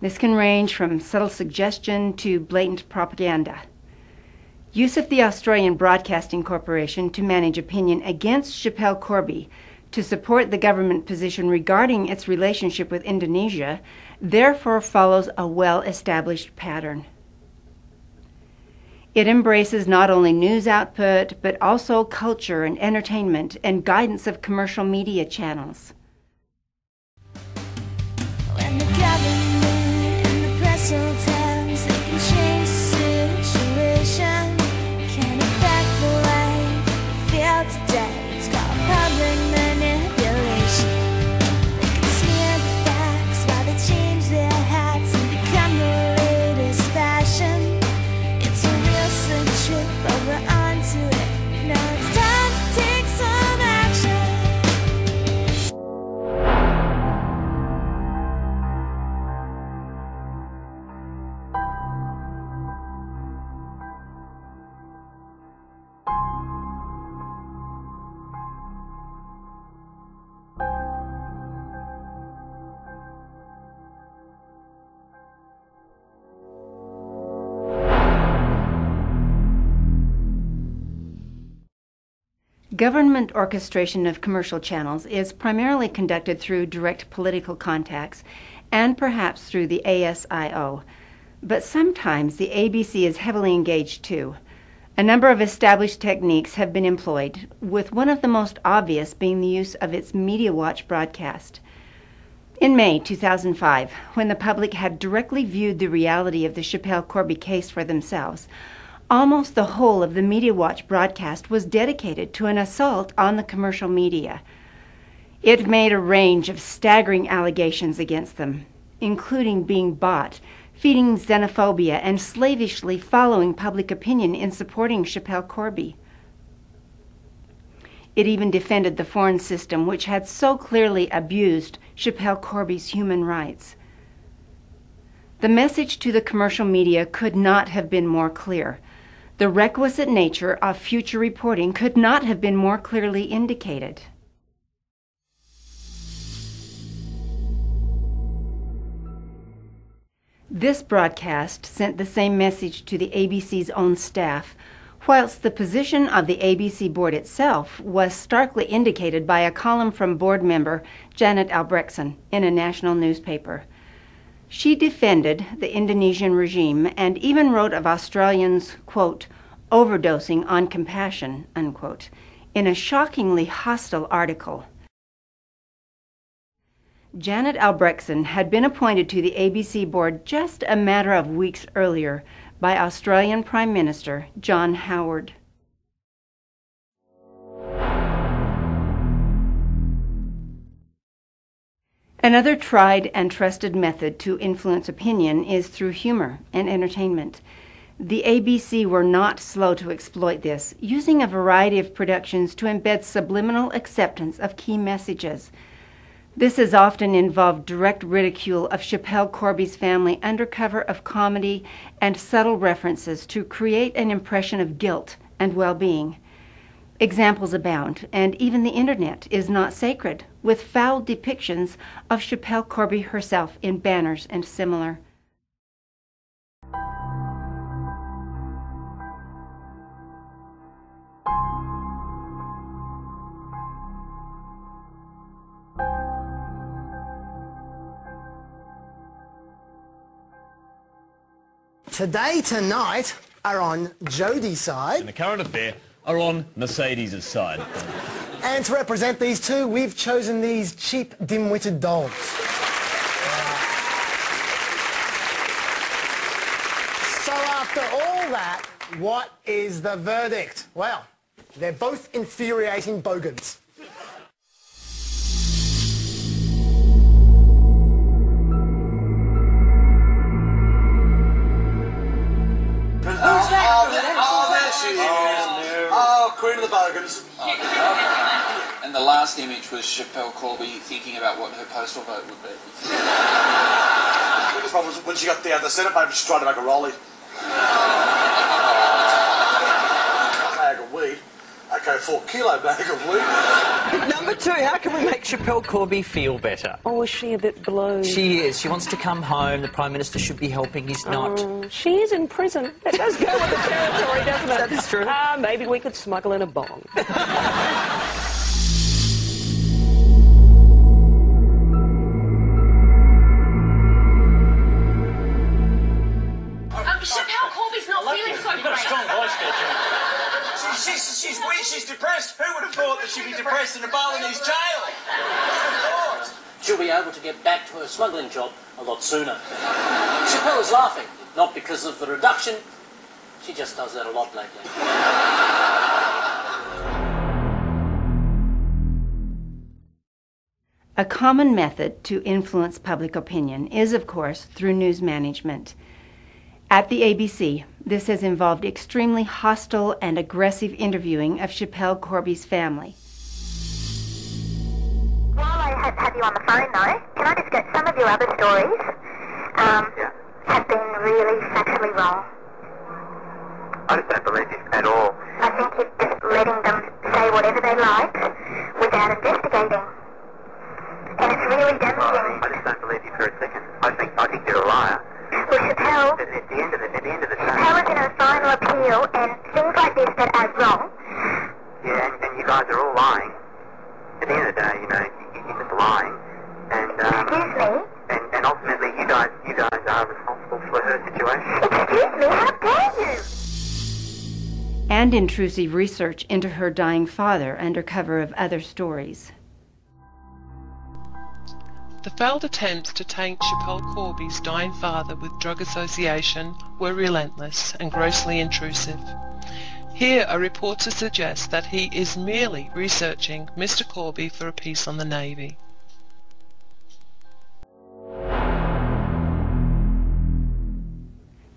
This can range from subtle suggestion to blatant propaganda. Use of the Australian Broadcasting Corporation to manage opinion against Schapelle Corby to support the government position regarding its relationship with Indonesia therefore follows a well-established pattern. It embraces not only news output, but also culture and entertainment and guidance of commercial media channels. When the government and the press will tell us they can change the situation, can affect the way we feel today. It's called public manipulation. They can smear the facts while they change their hats and become the latest fashion. Trip, but we're onto it. Now it's time to take some government orchestration of commercial channels is primarily conducted through direct political contacts and perhaps through the ASIO. But sometimes the ABC is heavily engaged too. A number of established techniques have been employed, with one of the most obvious being the use of its Media Watch broadcast. In May 2005, when the public had directly viewed the reality of the Schapelle Corby case for themselves, almost the whole of the Media Watch broadcast was dedicated to an assault on the commercial media. It made a range of staggering allegations against them, including being bought, feeding xenophobia, and slavishly following public opinion in supporting Schapelle Corby. It even defended the foreign system, which had so clearly abused Schapelle Corby's human rights. The message to the commercial media could not have been more clear. The requisite nature of future reporting could not have been more clearly indicated. This broadcast sent the same message to the ABC's own staff, whilst the position of the ABC board itself was starkly indicated by a column from board member Janet Albrechtson in a national newspaper. She defended the Indonesian regime and even wrote of Australians, quote, overdosing on compassion, unquote, in a shockingly hostile article. Janet Albrechtson had been appointed to the ABC board just a matter of weeks earlier by Australian Prime Minister John Howard. Another tried and trusted method to influence opinion is through humor and entertainment. The ABC were not slow to exploit this, using a variety of productions to embed subliminal acceptance of key messages. This has often involved direct ridicule of Schapelle Corby's family under cover of comedy and subtle references to create an impression of guilt and well-being. Examples abound, and even the internet is not sacred, with foul depictions of Schapelle Corby herself in banners and similar. Today Tonight are on Jodie's side. In the current affair, are on Mercedes' side. And to represent these two, we've chosen these cheap, dim-witted dogs. So after all that, what is the verdict? Well, they're both infuriating bogans. And the last image was Schapelle Corby thinking about what her postal vote would be. The biggest problem was when she got down the Senate paper, she tried to make a rollie. A bag of weed. Okay, 4 kilo bag of wheat. Number two, how can we make Schapelle Corby feel better? Oh, is she a bit blue? She is. She wants to come home. The Prime Minister should be helping. He's not. She is in prison. That does go with the territory, doesn't it? That's true. Maybe we could smuggle in a bong. She's depressed. Who would have thought that she'd be depressed in a Balinese jail? Who would have thought? She'll be able to get back to her smuggling job a lot sooner. Schapelle is laughing, not because of the reduction. She just does that a lot lately. A common method to influence public opinion is, of course, through news management. At the ABC, this has involved extremely hostile and aggressive interviewing of Schapelle Corby's family. While I have you on the phone, though, can I just get some of your other stories have been really factually wrong? I just don't believe you at all. I think you're just letting them say whatever they like without investigating. And it's really damaging. Well, I just don't believe you for a second. I think you're a liar. Well, Schapelle, Schapelle is in her final appeal, and things like this that are wrong. Yeah, and you guys are all lying. At the end of the day, you know, you're just lying. And, excuse me? And ultimately, you guys are responsible for her situation. Excuse me, how dare you? And intrusive research into her dying father under cover of other stories. The failed attempts to taint Schapelle Corby's dying father with drug association were relentless and grossly intrusive. Here are reports to suggest that he is merely researching Mr. Corby for a piece on the Navy.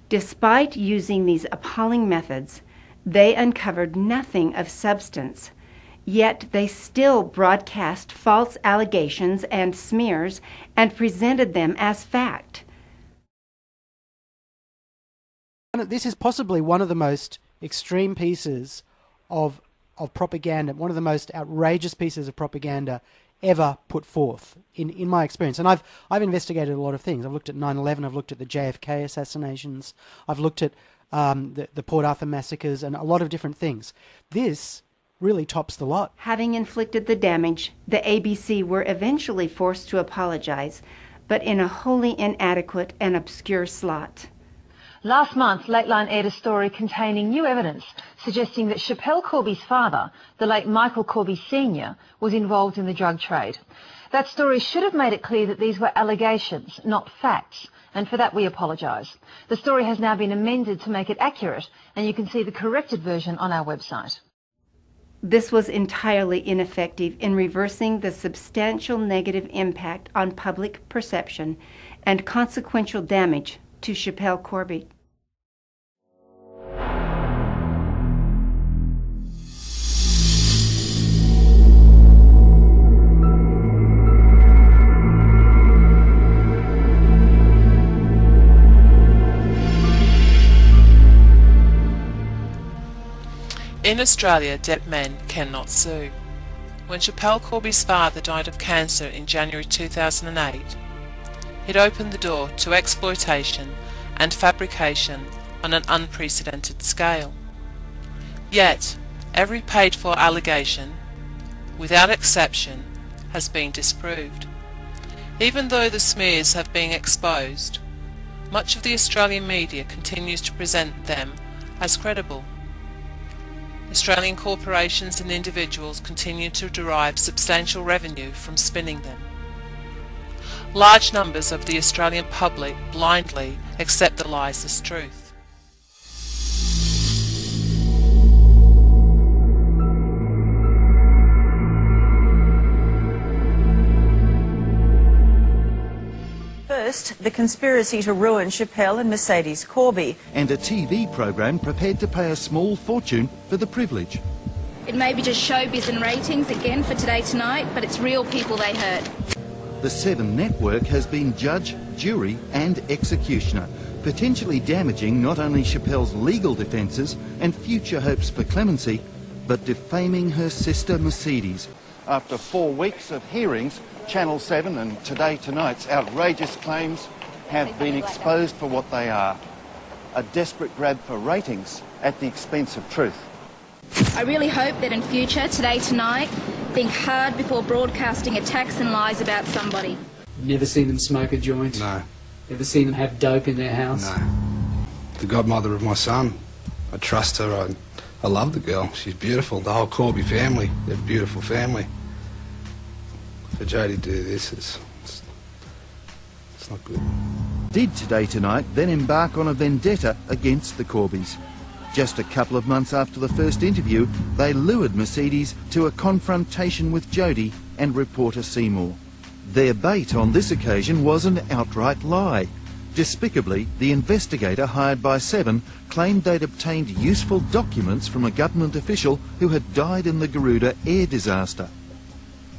Despite using these appalling methods, they uncovered nothing of substance. Yet they still broadcast false allegations and smears and presented them as fact. This is possibly one of the most extreme pieces of propaganda, one of the most outrageous pieces of propaganda ever put forth in my experience. And I've investigated a lot of things. I've looked at 9/11, I've looked at the JFK assassinations, I've looked at the Port Arthur massacres and a lot of different things. This really tops the lot. Having inflicted the damage, the ABC were eventually forced to apologize, but in a wholly inadequate and obscure slot. Last month, Late Line aired a story containing new evidence suggesting that Schapelle Corby's father, the late Michael Corby Sr., was involved in the drug trade. That story should have made it clear that these were allegations, not facts, and for that we apologise. The story has now been amended to make it accurate, and you can see the corrected version on our website. This was entirely ineffective in reversing the substantial negative impact on public perception and consequential damage to Schapelle Corby. In Australia, dead men cannot sue. When Schapelle Corby's father died of cancer in January 2008, it opened the door to exploitation and fabrication on an unprecedented scale. Yet, every paid-for allegation, without exception, has been disproved. Even though the smears have been exposed, much of the Australian media continues to present them as credible. Australian corporations and individuals continue to derive substantial revenue from spinning them. Large numbers of the Australian public blindly accept the lies as truth. First, the conspiracy to ruin Schapelle and Mercedes Corby. And a TV program prepared to pay a small fortune for the privilege. It may be just showbiz and ratings again for Today Tonight, but it's real people they hurt. The Seven Network has been judge, jury and executioner, potentially damaging not only Schapelle's legal defences and future hopes for clemency, but defaming her sister Mercedes. After 4 weeks of hearings, Channel 7 and Today Tonight's outrageous claims have been exposed for what they are, a desperate grab for ratings at the expense of truth. I really hope that in future, Today Tonight, think hard before broadcasting attacks and lies about somebody. Never seen them smoke a joint? No. Never seen them have dope in their house? No. The godmother of my son. I trust her. I love the girl. She's beautiful. The whole Corby family. They're a beautiful family. For Jodie to do this, it's not good. Did Today Tonight then embark on a vendetta against the Corbys? Just a couple of months after the first interview, they lured Mercedes to a confrontation with Jodie and reporter Seymour. Their bait on this occasion was an outright lie. Despicably, the investigator hired by Seven claimed they'd obtained useful documents from a government official who had died in the Garuda air disaster.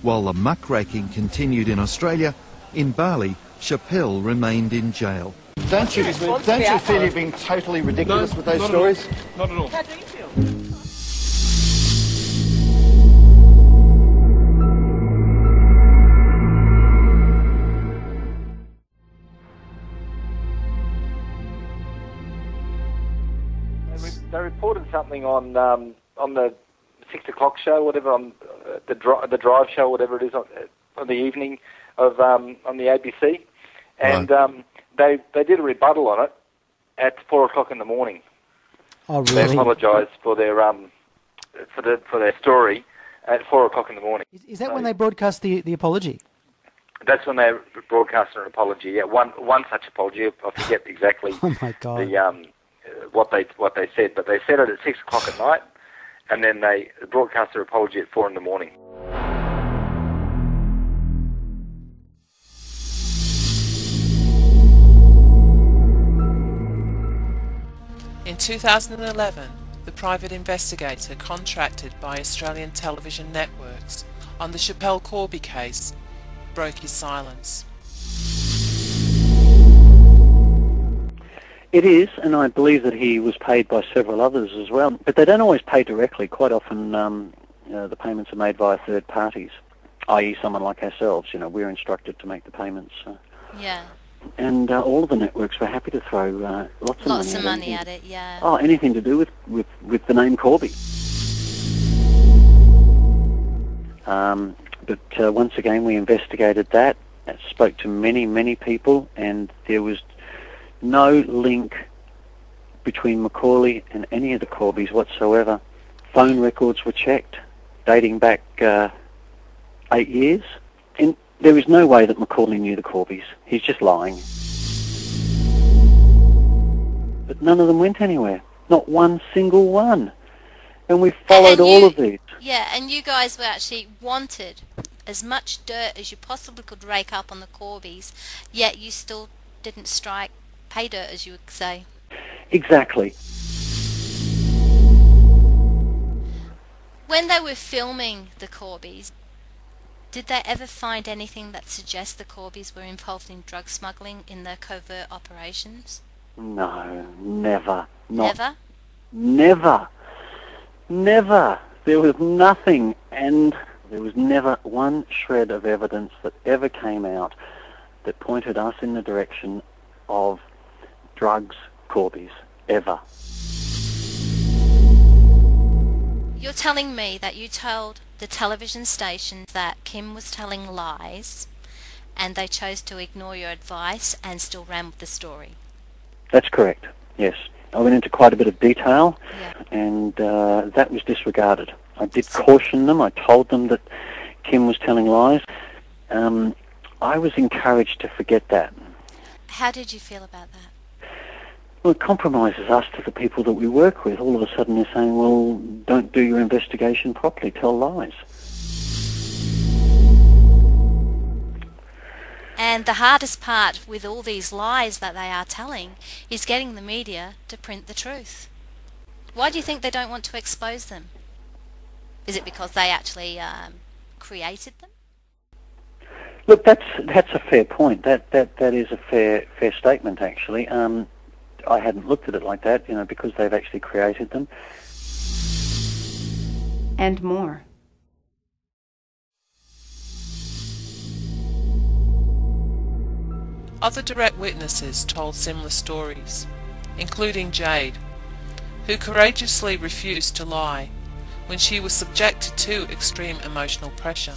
While the muckraking continued in Australia, in Bali, Schapelle remained in jail. Don't you feel you've been totally ridiculous with those stories? Not at all. How do you feel? They reported something on the 6 o'clock show, whatever, on the drive show, whatever it is, on the evening of on the ABC, and. Right. They did a rebuttal on it at 4 o'clock in the morning. Oh, really? They apologised for their story at 4 o'clock in the morning. Is that when they broadcast the apology? That's when they broadcast an apology. Yeah, one such apology. I forget exactly. Oh my God. What they said, but they said it at 6 o'clock at night, and then they broadcast their apology at 4 in the morning. In 2011, the private investigator contracted by Australian television networks on the Schapelle Corby case broke his silence. It is, and I believe that he was paid by several others as well, but they don't always pay directly. Quite often the payments are made via third parties, i.e. someone like ourselves. You know, we're instructed to make the payments. Yeah. And all of the networks were happy to throw lots of money at it, yeah. Oh, anything to do with the name Corby. But once again, we investigated that, spoke to many, many people, and there was no link between Macaulay and any of the Corbys whatsoever. Phone records were checked, dating back 8 years. And there is no way that Macaulay knew the Corbys. He's just lying. But none of them went anywhere. Not one single one. And we followed all of these. Yeah, and you guys were actually wanted as much dirt as you possibly could rake up on the Corbys, yet you still didn't strike pay dirt, as you would say. Exactly. When they were filming the Corbys, did they ever find anything that suggests the Corbys were involved in drug smuggling in their covert operations? No, never. Never? Never. Never. There was nothing, and there was never one shred of evidence that ever came out that pointed us in the direction of drugs, Corbys, ever. You're telling me that you told the television station that Kim was telling lies and they chose to ignore your advice and still ran with the story? That's correct, yes. I went into quite a bit of detail, yeah. And that was disregarded. I did caution them. I told them that Kim was telling lies. I was encouraged to forget that. How did you feel about that? Well, it compromises us to the people that we work with. All of a sudden they're saying, well, don't do your investigation properly, tell lies. And the hardest part with all these lies that they are telling is getting the media to print the truth. Why do you think they don't want to expose them? Is it because they actually created them? Look, that's a fair point. That is a fair statement, actually. I hadn't looked at it like that, you know, because they've actually created them. and more. Other direct witnesses told similar stories, including Jade, who courageously refused to lie when she was subjected to extreme emotional pressure.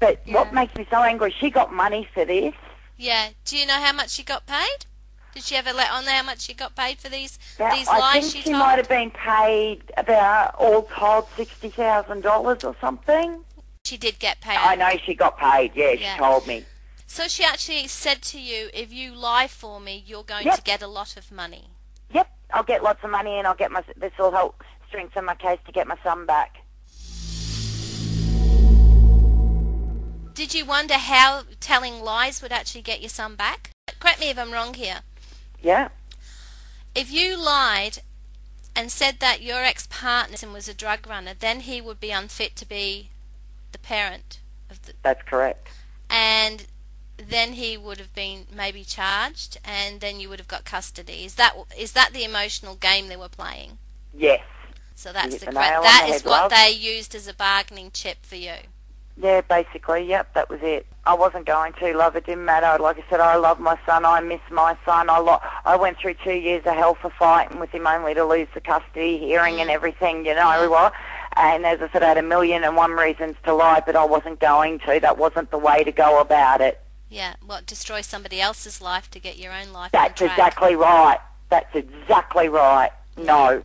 But what makes me so angry, she got money for this. Yeah. Do you know how much she got paid? Did she ever let on how much she got paid for these lies she told? I think she might have been paid about, all told, $60,000 or something. She did get paid. I know she got paid, yeah, she told me. So she actually said to you, if you lie for me, you're going to get a lot of money. Yep, I'll get lots of money and I'll get my, this will help strengthen my case to get my son back. Did you wonder how telling lies would actually get your son back? Correct me if I'm wrong here. Yeah. If you lied and said that your ex-partner was a drug runner, then he would be unfit to be the parent of the... That's correct. And then he would have been maybe charged, and then you would have got custody. Is that the emotional game they were playing? Yes. So that's the correct... That is what they used as a bargaining chip for you. Yeah, basically, yep, that was it. I wasn't going to, love, it didn't matter. Like I said, I love my son, I miss my son. I went through 2 years of hell for fighting with him only to lose the custody hearing and everything, you know. And as I said, I had 1,000,001 reasons to lie, but I wasn't going to. That wasn't the way to go about it. Yeah, well, destroy somebody else's life to get your own life on track. That's exactly right. That's exactly right. Yeah. No.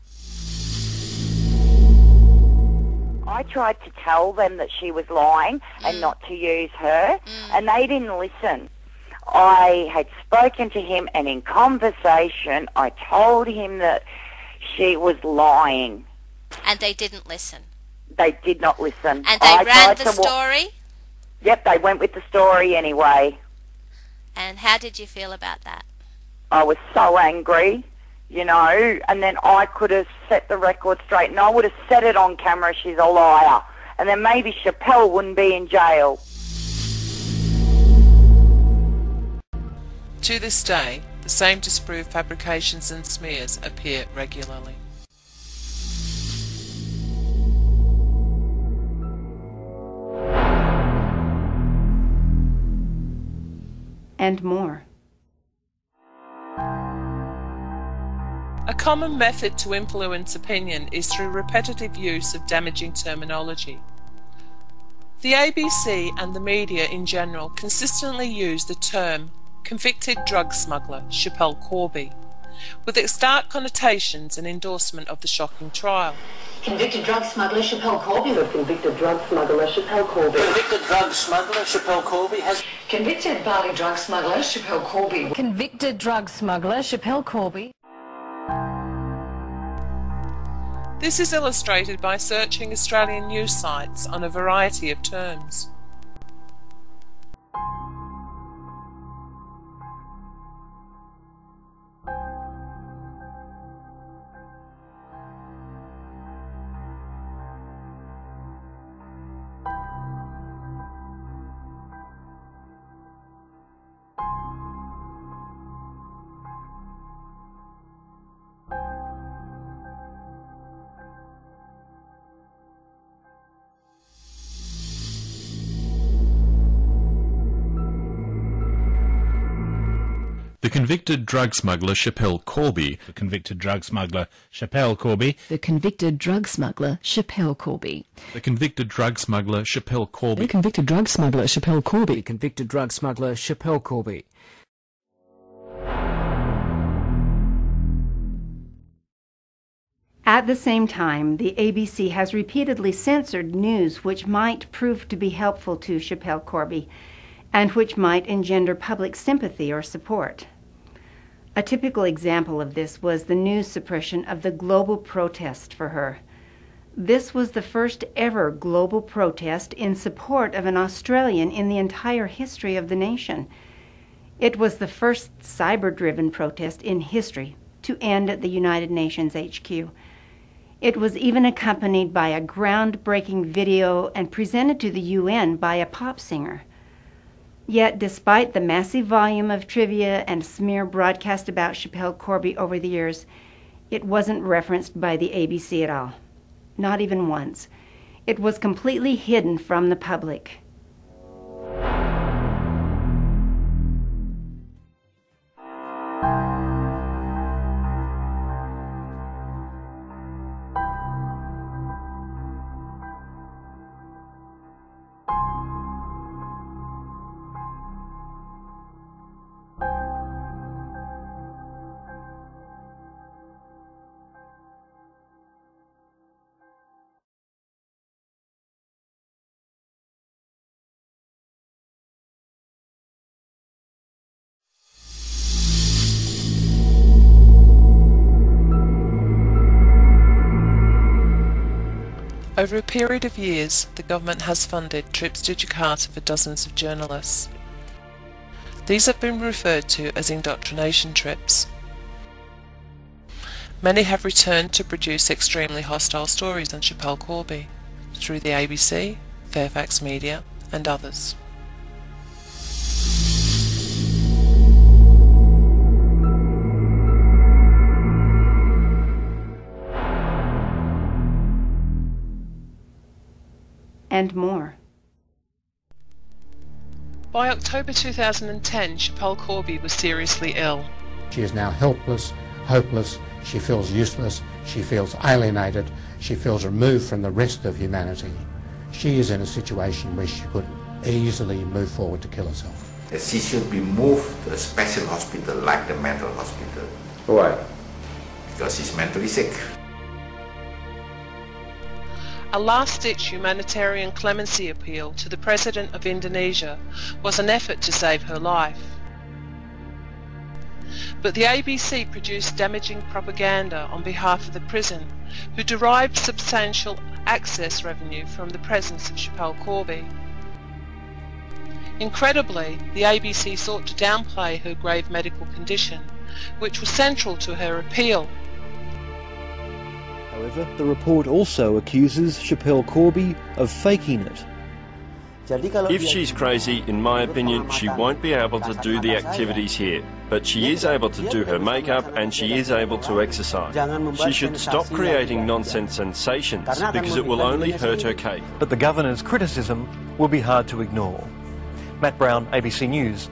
I tried to tell them that she was lying and not to use her, and they didn't listen. I had spoken to him, and in conversation, I told him that she was lying. And they didn't listen. They did not listen. And they ran the story? Yep, they went with the story anyway. And how did you feel about that? I was so angry. You know, and then I could have set the record straight, and I would have set it on camera, she's a liar, and then maybe Schapelle wouldn't be in jail. To this day, the same disproved fabrications and smears appear regularly. And more. A common method to influence opinion is through repetitive use of damaging terminology. The ABC and the media in general consistently use the term convicted drug smuggler Schapelle Corby, with its stark connotations and endorsement of the shocking trial. Convicted drug smuggler Schapelle Corby. The convicted drug smuggler Schapelle Corby. Convicted drug smuggler Schapelle Corby has... Convicted Bali drug smuggler Schapelle Corby. Convicted drug smuggler Schapelle Corby. This is illustrated by searching Australian news sites on a variety of terms. The convicted drug smuggler Schapelle Corby. The convicted drug smuggler Schapelle Corby. The convicted drug smuggler Schapelle Corby. The convicted drug smuggler Schapelle Corby. The convicted drug smuggler Schapelle Corby. The convicted drug smuggler Schapelle Corby. At the same time, the ABC has repeatedly censored news which might prove to be helpful to Schapelle Corby and which might engender public sympathy or support. A typical example of this was the news suppression of the global protest for her. This was the first ever global protest in support of an Australian in the entire history of the nation. It was the first cyber-driven protest in history to end at the United Nations HQ. It was even accompanied by a groundbreaking video and presented to the UN by a pop singer. Yet, despite the massive volume of trivia and smear broadcast about Schapelle Corby over the years, It wasn't referenced by the ABC at all, not even once. It was completely hidden from the public. Over a period of years, the government has funded trips to Jakarta for dozens of journalists. These have been referred to as indoctrination trips. Many have returned to produce extremely hostile stories on Schapelle Corby, through the ABC, Fairfax Media and others. And more. By October 2010, Schapelle Corby was seriously ill. She is now helpless, hopeless, she feels useless, she feels alienated, she feels removed from the rest of humanity. She is in a situation where she could easily move forward to kill herself. She should be moved to a special hospital like the mental hospital. Why? Because she's mentally sick. A last-ditch humanitarian clemency appeal to the President of Indonesia was an effort to save her life. But the ABC produced damaging propaganda on behalf of the prison, who derived substantial access revenue from the presence of Schapelle Corby. Incredibly, the ABC sought to downplay her grave medical condition, which was central to her appeal. However, the report also accuses Schapelle Corby of faking it. If she's crazy, in my opinion, she won't be able to do the activities here. But she is able to do her makeup and she is able to exercise. She should stop creating nonsense sensations because it will only hurt her case. But the governor's criticism will be hard to ignore. Matt Brown, ABC News.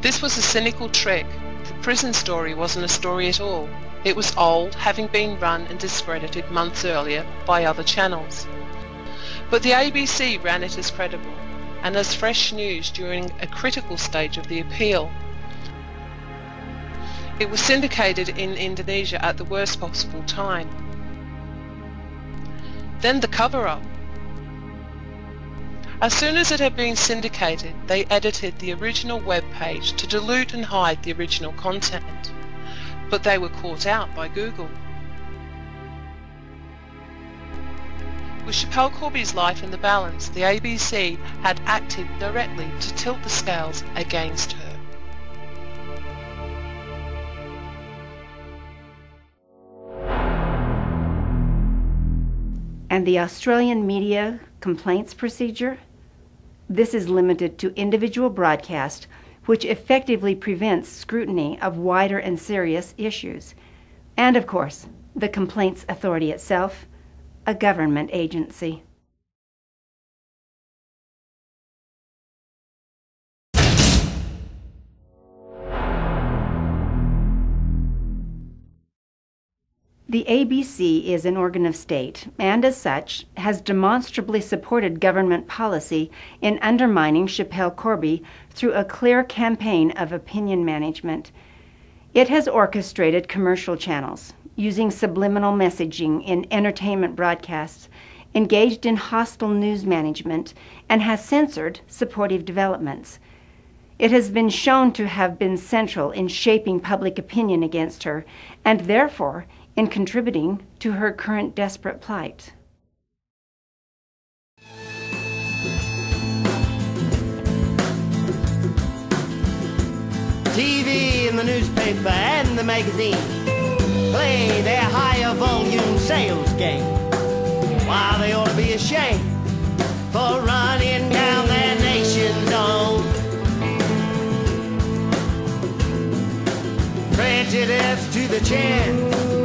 This was a cynical trick. The prison story wasn't a story at all. It was old, having been run and discredited months earlier by other channels. But the ABC ran it as credible and as fresh news during a critical stage of the appeal. It was syndicated in Indonesia at the worst possible time. Then the cover-up. As soon as it had been syndicated, they edited the original web page to dilute and hide the original content. But they were caught out by Google. With Schapelle Corby's life in the balance, the ABC had acted directly to tilt the scales against her. And the Australian media complaints procedure? This is limited to individual broadcast, which effectively prevents scrutiny of wider and serious issues. And of course, the complaints authority itself, a government agency. The ABC is an organ of state, and as such, has demonstrably supported government policy in undermining Schapelle Corby through a clear campaign of opinion management. It has orchestrated commercial channels, using subliminal messaging in entertainment broadcasts, engaged in hostile news management, and has censored supportive developments. It has been shown to have been central in shaping public opinion against her, and therefore, in contributing to her current desperate plight. TV and the newspaper and the magazine play their higher volume sales game. Why, they ought to be ashamed for running down their nation's own prejudice to the chance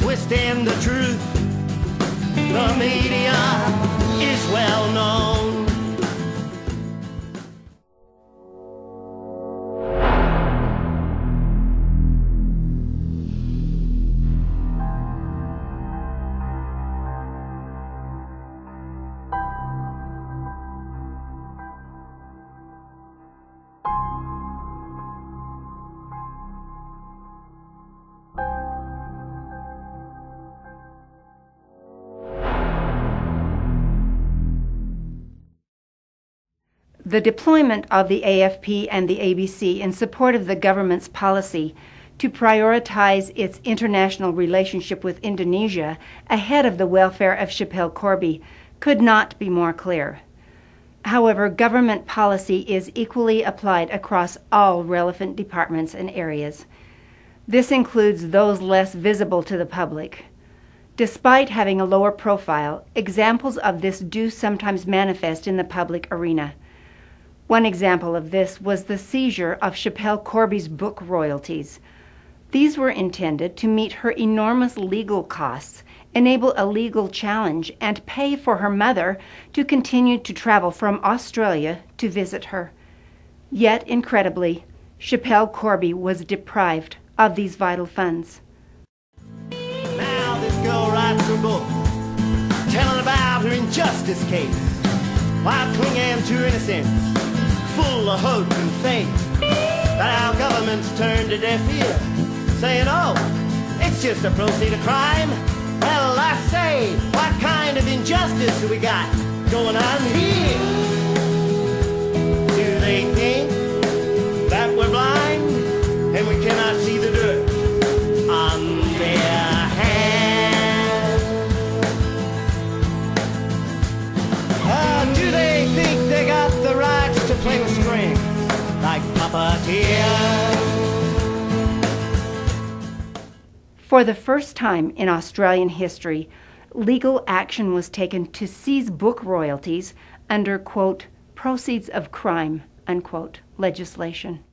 twisting the truth. The media is well known. The deployment of the AFP and the ABC in support of the government's policy to prioritize its international relationship with Indonesia ahead of the welfare of Schapelle Corby could not be more clear. However, government policy is equally applied across all relevant departments and areas. This includes those less visible to the public. Despite having a lower profile, examples of this do sometimes manifest in the public arena. One example of this was the seizure of Schapelle Corby's book royalties. These were intended to meet her enormous legal costs, enable a legal challenge, and pay for her mother to continue to travel from Australia to visit her. Yet, incredibly, Schapelle Corby was deprived of these vital funds. Now this girl writes her book, telling about her injustice case, while clinging to innocence. Full of hope and faith that our government's turned a deaf ear, saying, oh, it's just a proceed of crime. Well, I say, what kind of injustice do we got going on here? Do they think that we're blind and we cannot see the dirt on their hands? Do they think they got the right to play with strings like puppeteers? For the first time in Australian history, legal action was taken to seize book royalties under, quote, proceeds of crime, unquote, legislation.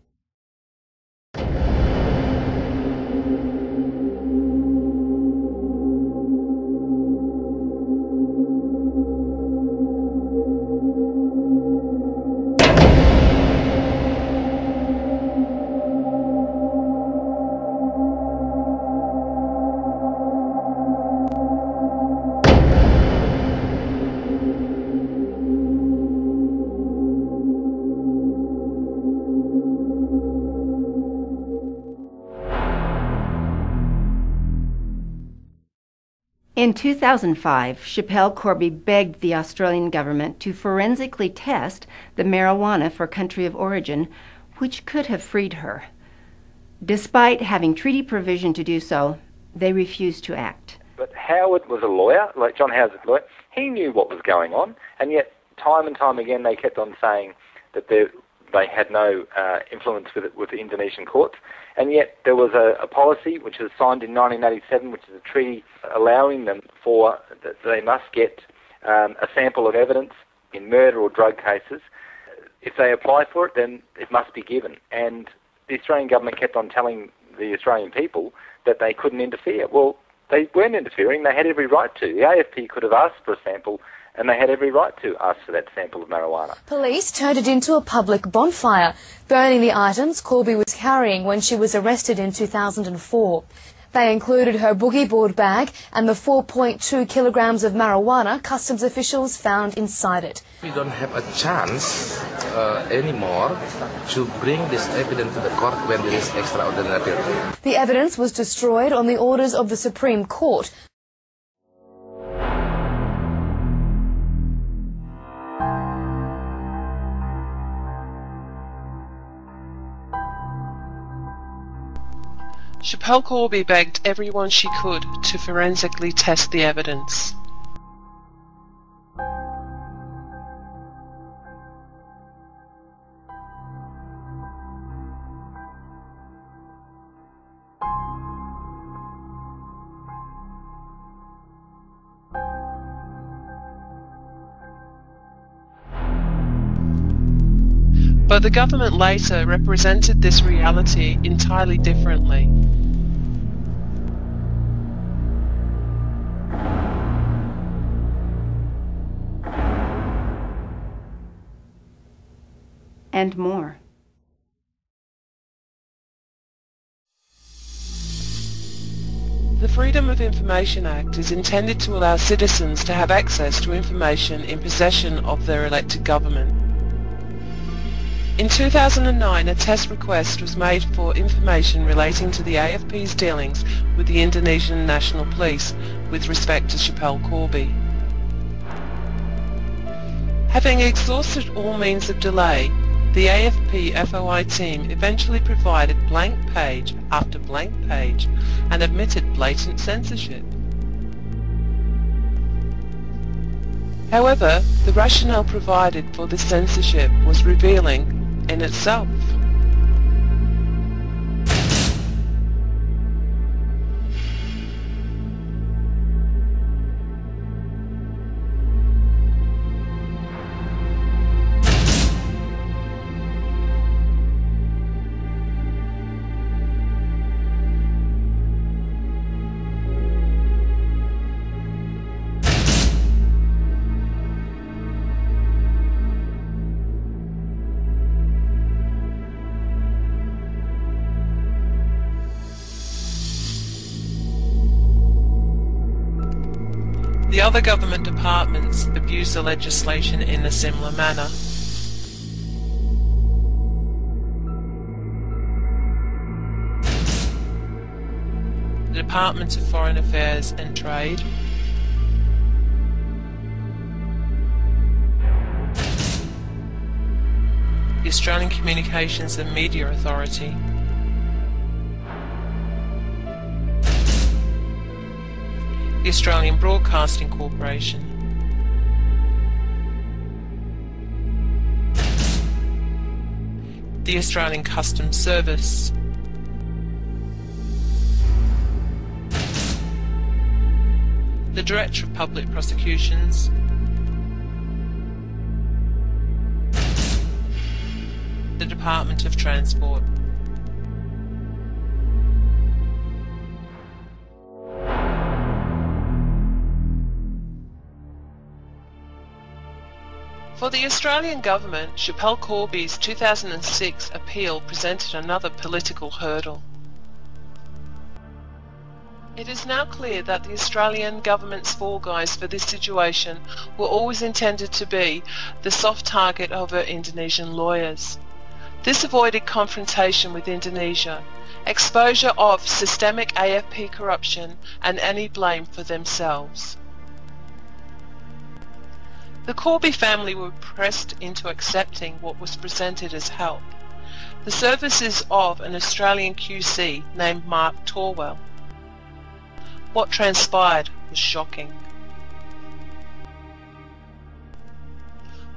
In 2005, Schapelle Corby begged the Australian government to forensically test the marijuana for country of origin, which could have freed her. Despite having treaty provision to do so, they refused to act. But Howard was a lawyer, like John Howard's a lawyer. He knew what was going on, and yet time and time again they kept on saying that they had no influence with the Indonesian courts. And yet there was a policy which was signed in 1987, which is a treaty allowing them for that they must get a sample of evidence in murder or drug cases. If they apply for it, then it must be given. And the Australian government kept on telling the Australian people that they couldn't interfere. Well, they weren't interfering. They had every right to. The AFP could have asked for a sample, and they had every right to ask for that sample of marijuana. Police turned it into a public bonfire, burning the items Corby was carrying when she was arrested in 2004. They included her boogie board bag and the 4.2 kilograms of marijuana customs officials found inside it. We don't have a chance anymore to bring this evidence to the court when there is extraordinary. The evidence was destroyed on the orders of the Supreme Court. Schapelle Corby begged everyone she could to forensically test the evidence. But the government later represented this reality entirely differently. and more. The Freedom of Information Act is intended to allow citizens to have access to information in possession of their elected government. In 2009, a test request was made for information relating to the AFP's dealings with the Indonesian National Police with respect to Schapelle Corby. Having exhausted all means of delay, the AFP FOI team eventually provided blank page after blank page and admitted blatant censorship. However, the rationale provided for this censorship was revealing in itself. The other government departments abuse the legislation in a similar manner. The Departments of Foreign Affairs and Trade, the Australian Communications and Media Authority, the Australian Broadcasting Corporation, the Australian Customs Service, the Director of Public Prosecutions, the Department of Transport. For the Australian government, Schapelle Corby's 2006 appeal presented another political hurdle. It is now clear that the Australian government's fall guys for this situation were always intended to be the soft target of her Indonesian lawyers. This avoided confrontation with Indonesia, exposure of systemic AFP corruption, and any blame for themselves. The Corby family were pressed into accepting what was presented as help, the services of an Australian QC named Mark Trowell. What transpired was shocking.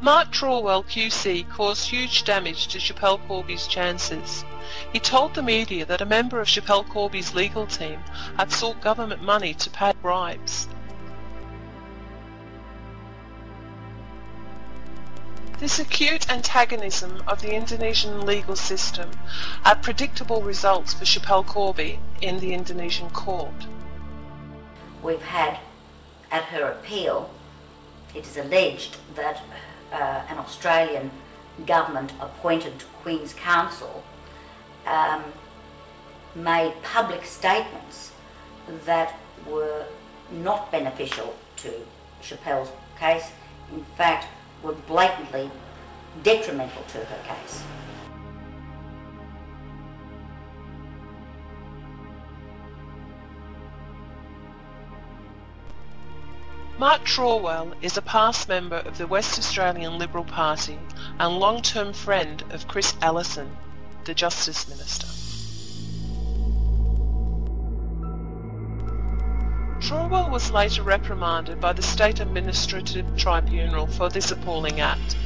Mark Trowell QC caused huge damage to Schapelle Corby's chances. He told the media that a member of Schapelle Corby's legal team had sought government money to pay bribes. This acute antagonism of the Indonesian legal system had predictable results for Schapelle Corby in the Indonesian court. We've had, at her appeal, it is alleged that an Australian government appointed to Queen's Counsel made public statements that were not beneficial to Schapelle's case. In fact, were blatantly detrimental to her case. Mark Trowell is a past member of the West Australian Liberal Party and long-term friend of Chris Ellison, the Justice Minister. Trowell was later reprimanded by the State Administrative Tribunal for this appalling act,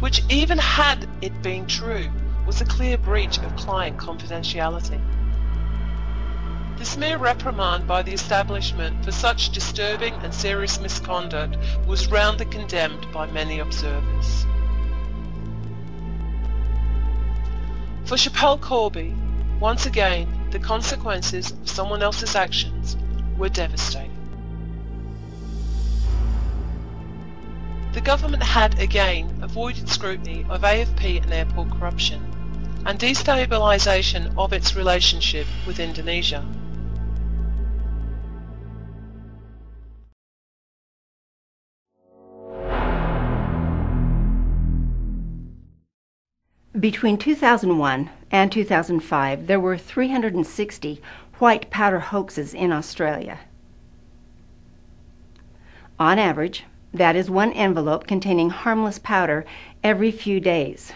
which, even had it been true, was a clear breach of client confidentiality. This mere reprimand by the establishment for such disturbing and serious misconduct was roundly condemned by many observers. For Schapelle Corby, once again, the consequences of someone else's actions were devastating. The government had again avoided scrutiny of AFP and airport corruption and destabilisation of its relationship with Indonesia. Between 2001 and 2005, there were 360 white powder hoaxes in Australia. On average, that is one envelope containing harmless powder every few days.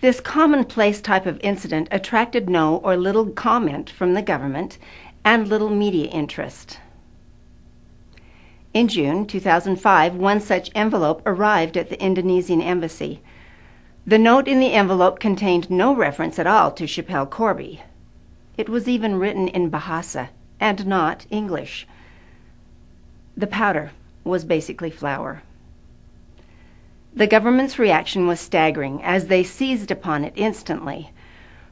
This commonplace type of incident attracted no or little comment from the government and little media interest. In June 2005, one such envelope arrived at the Indonesian embassy. The note in the envelope contained no reference at all to Schapelle Corby. It was even written in Bahasa and not English. The powder was basically flour. The government's reaction was staggering, as they seized upon it instantly.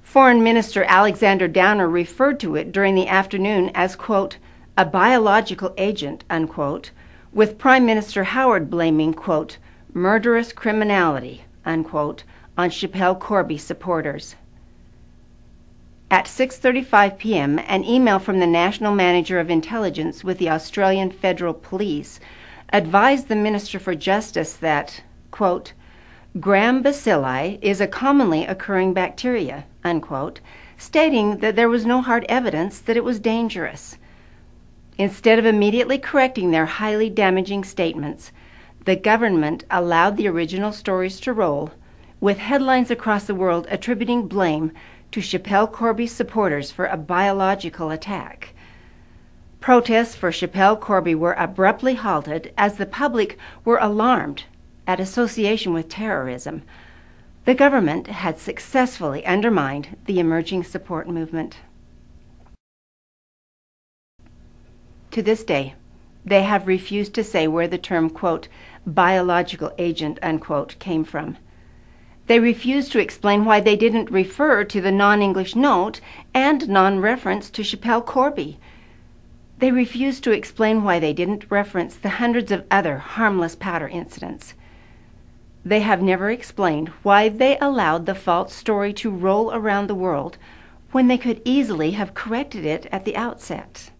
Foreign Minister Alexander Downer referred to it during the afternoon as, quote, a biological agent, unquote, with Prime Minister Howard blaming, quote, murderous criminality, unquote, on Schapelle Corby supporters. At 6:35 p.m., an email from the National Manager of Intelligence with the Australian Federal Police advised the Minister for Justice that, quote, Gram bacilli is a commonly occurring bacteria, unquote, stating that there was no hard evidence that it was dangerous. Instead of immediately correcting their highly damaging statements, the government allowed the original stories to roll, with headlines across the world attributing blame to Schapelle Corby's supporters for a biological attack. Protests for Schapelle Corby were abruptly halted as the public were alarmed at association with terrorism. The government had successfully undermined the emerging support movement. To this day, they have refused to say where the term, quote, biological agent, unquote, came from. They refused to explain why they didn't refer to the non-English note and non-reference to Schapelle Corby. They refused to explain why they didn't reference the hundreds of other harmless powder incidents. They have never explained why they allowed the false story to roll around the world when they could easily have corrected it at the outset.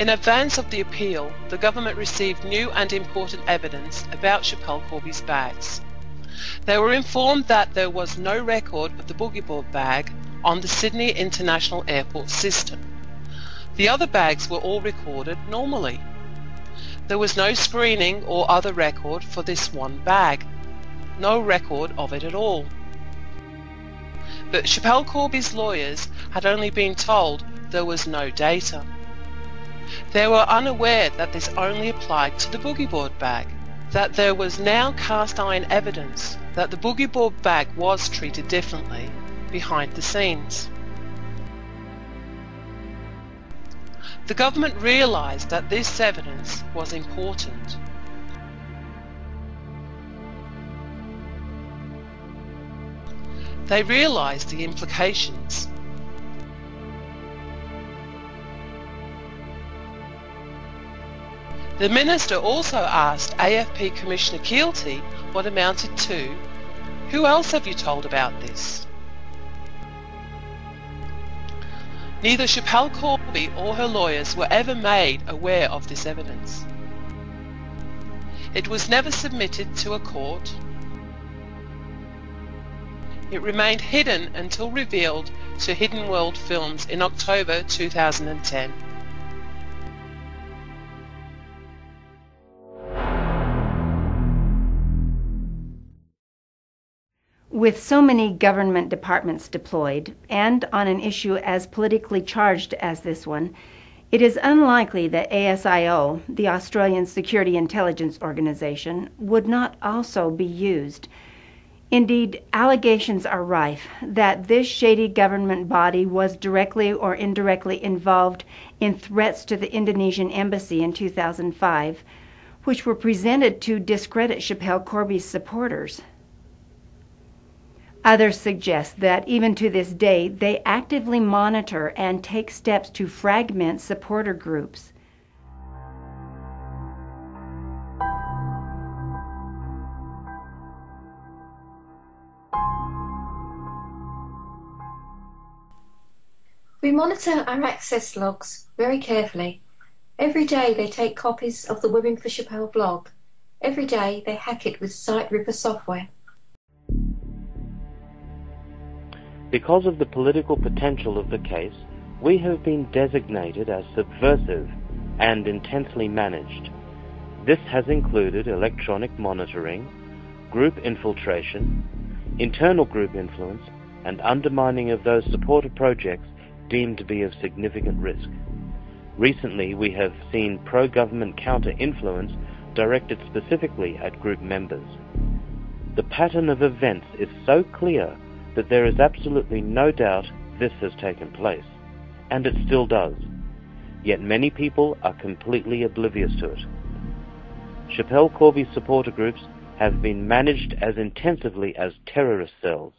In advance of the appeal, the government received new and important evidence about Schapelle Corby's bags. They were informed that there was no record of the boogie board bag on the Sydney International Airport system. The other bags were all recorded normally. There was no screening or other record for this one bag. No record of it at all. But Schapelle Corby's lawyers had only been told there was no data. They were unaware that this only applied to the boogie board bag, that there was now cast iron evidence that the boogie board bag was treated differently behind the scenes. The government realised that this evidence was important. They realised the implications. The Minister also asked AFP Commissioner Keelty what amounted to, who else have you told about this? Neither Schapelle Corby or her lawyers were ever made aware of this evidence. It was never submitted to a court. It remained hidden until revealed to Hidden World Films in October 2010. With so many government departments deployed, and on an issue as politically charged as this one, it is unlikely that ASIO, the Australian Security Intelligence Organisation, would not also be used. Indeed, allegations are rife that this shady government body was directly or indirectly involved in threats to the Indonesian embassy in 2005, which were presented to discredit Schapelle Corby's supporters. Others suggest that even to this day, they actively monitor and take steps to fragment supporter groups. We monitor our access logs very carefully. Every day they take copies of the Women for Schapelle blog. Every day they hack it with Site Ripper software. Because of the political potential of the case, we have been designated as subversive and intensely managed. This has included electronic monitoring, group infiltration, internal group influence, and undermining of those supporter projects deemed to be of significant risk. Recently, we have seen pro-government counter-influence directed specifically at group members. The pattern of events is so clear that there is absolutely no doubt this has taken place, and it still does. Yet many people are completely oblivious to it. Schapelle Corby supporter groups have been managed as intensively as terrorist cells.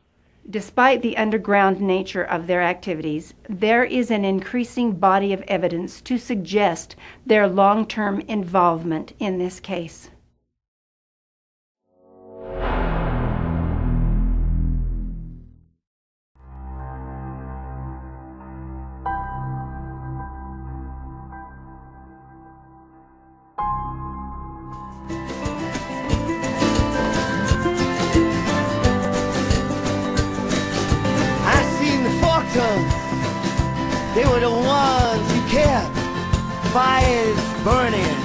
Despite the underground nature of their activities, there is an increasing body of evidence to suggest their long-term involvement in this case. They were the ones who kept fires burning,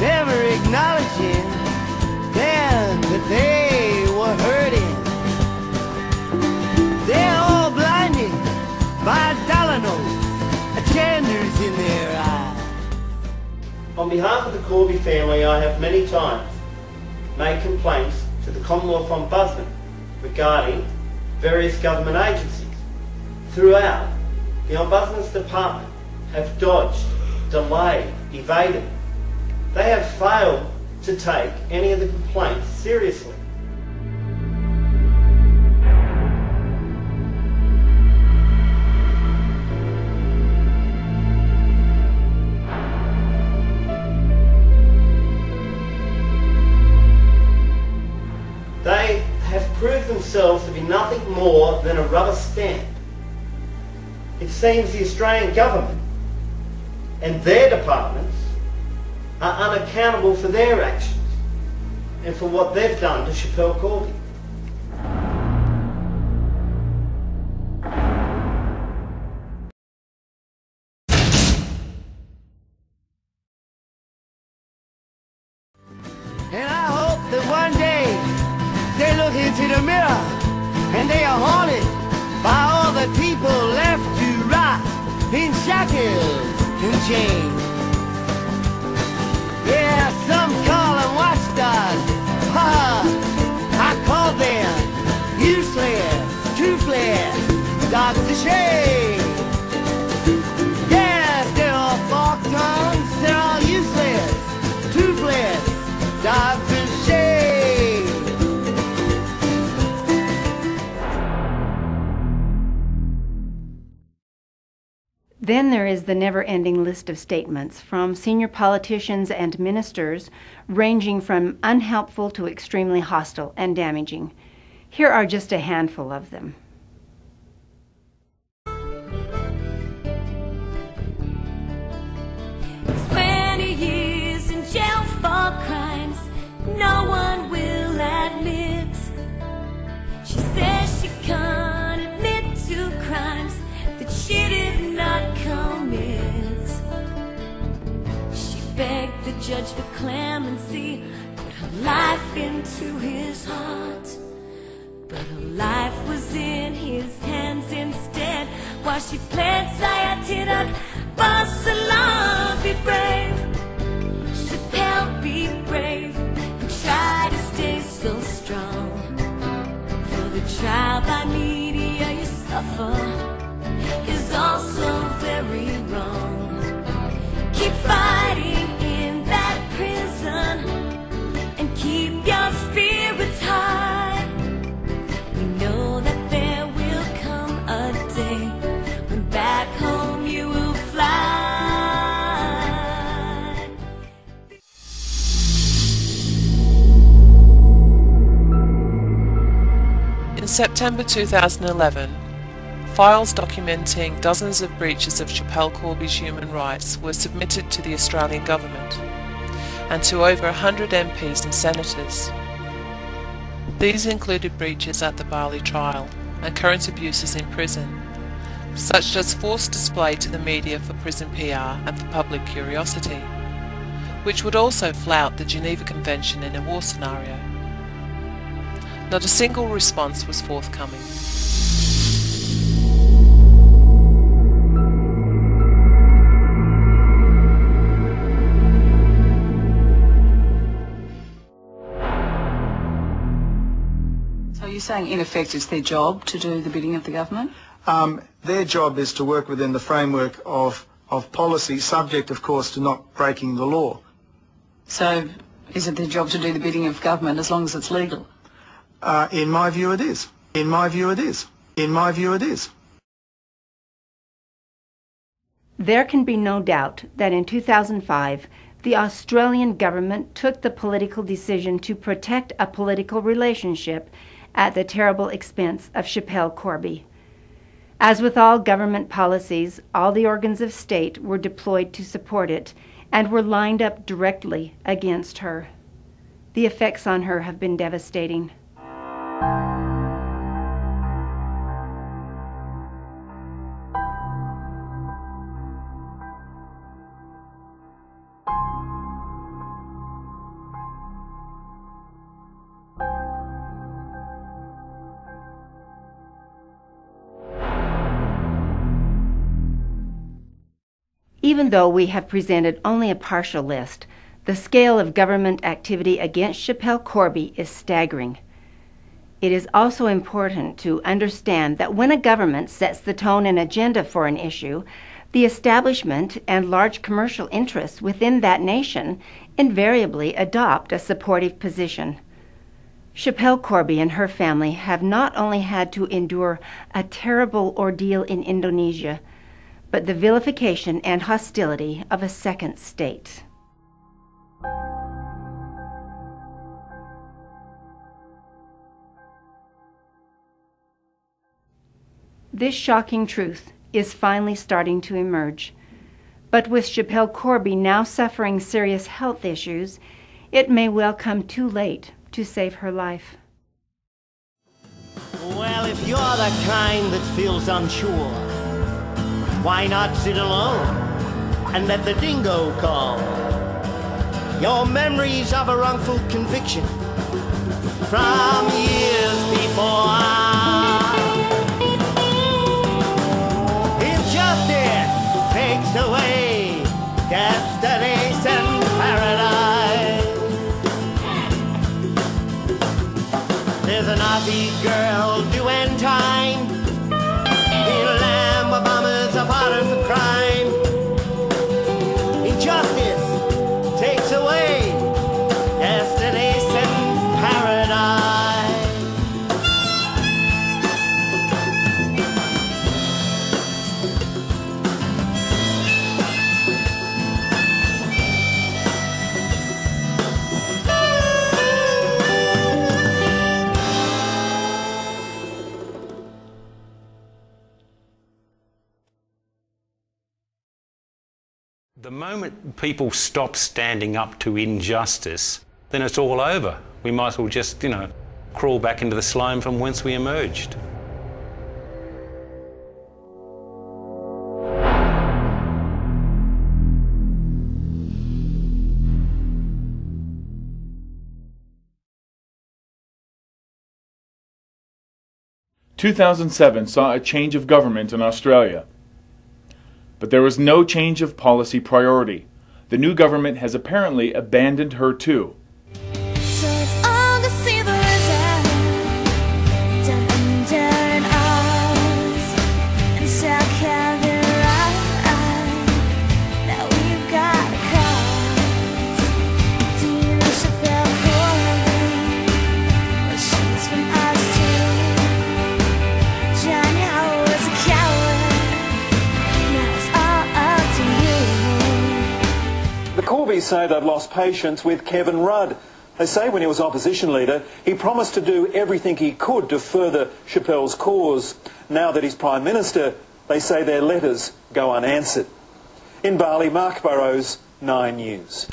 never acknowledging then that they were hurting. They're all blinded by dollar notes, agendas in their eyes. On behalf of the Corby family, I have many times made complaints to the Commonwealth Ombudsman regarding various government agencies. Throughout, the Ombudsman's Department have dodged, delayed, evaded. They have failed to take any of the complaints seriously. They have proved themselves to be nothing more than a rubber stamp. It seems the Australian government and their departments are unaccountable for their actions and for what they've done to Schapelle Corby. And I hope that one day they look into the mirror and they are haunted by all the people left in shackles and chains. Yeah, some call them watchdogs. Ha! I call them useless, toothless, dogs of shame. Yes, they're all fork tongues. They're all useless, toothless, dogs of shame. Then there is the never-ending list of statements from senior politicians and ministers, ranging from unhelpful to extremely hostile and damaging. Here are just a handful of them. It's 20 years in jail for crimes no one will admit. She says she can't admit to crimes that she did not commit. She begged the judge for clemency, put her life into his heart, but her life was in his hands instead, while she pled sciatica. Barcelona, be brave, Schapelle, be brave, and try to stay. trial by media you suffer is also very wrong. Keep fighting in that prison and keep your spirits high. We know that there will come a day when back home you will fly. In September 2011, files documenting dozens of breaches of Schapelle Corby's human rights were submitted to the Australian government and to over 100 MPs and senators. These included breaches at the Bali trial and current abuses in prison, such as forced display to the media for prison PR and for public curiosity, which would also flout the Geneva Convention in a war scenario. Not a single response was forthcoming. You're saying, in effect, it's their job to do the bidding of the government? Their job is to work within the framework of policy, subject, of course, to not breaking the law. So, is it their job to do the bidding of government as long as it's legal? In my view, it is. In my view, it is. In my view, it is. There can be no doubt that in 2005, the Australian government took the political decision to protect a political relationship at the terrible expense of Schapelle Corby. As with all government policies, all the organs of state were deployed to support it and were lined up directly against her. The effects on her have been devastating. Even though we have presented only a partial list, the scale of government activity against Schapelle Corby is staggering. It is also important to understand that when a government sets the tone and agenda for an issue, the establishment and large commercial interests within that nation invariably adopt a supportive position. Schapelle Corby and her family have not only had to endure a terrible ordeal in Indonesia, but the vilification and hostility of a second state. This shocking truth is finally starting to emerge. But with Schapelle Corby now suffering serious health issues, it may well come too late to save her life. Well, if you're the kind that feels unsure, why not sit alone and let the dingo call? Your memories of a wrongful conviction from years before. Injustice takes away yesterday's and paradise. There's an Aussie girl doing time in a Lamb of Mama's pattern for crime. Injustice takes away yesterday's paradise. The moment people stop standing up to injustice, then it's all over. We might as well just, crawl back into the slime from whence we emerged. ...2007 saw a change of government in Australia. But there was no change of policy priority. The new government has apparently abandoned her too. So it's all to see the result. say they've lost patience with Kevin Rudd. They say when he was opposition leader, he promised to do everything he could to further Schapelle's cause. Now that he's Prime Minister, they say their letters go unanswered. In Bali, Mark Burrows, 9 News.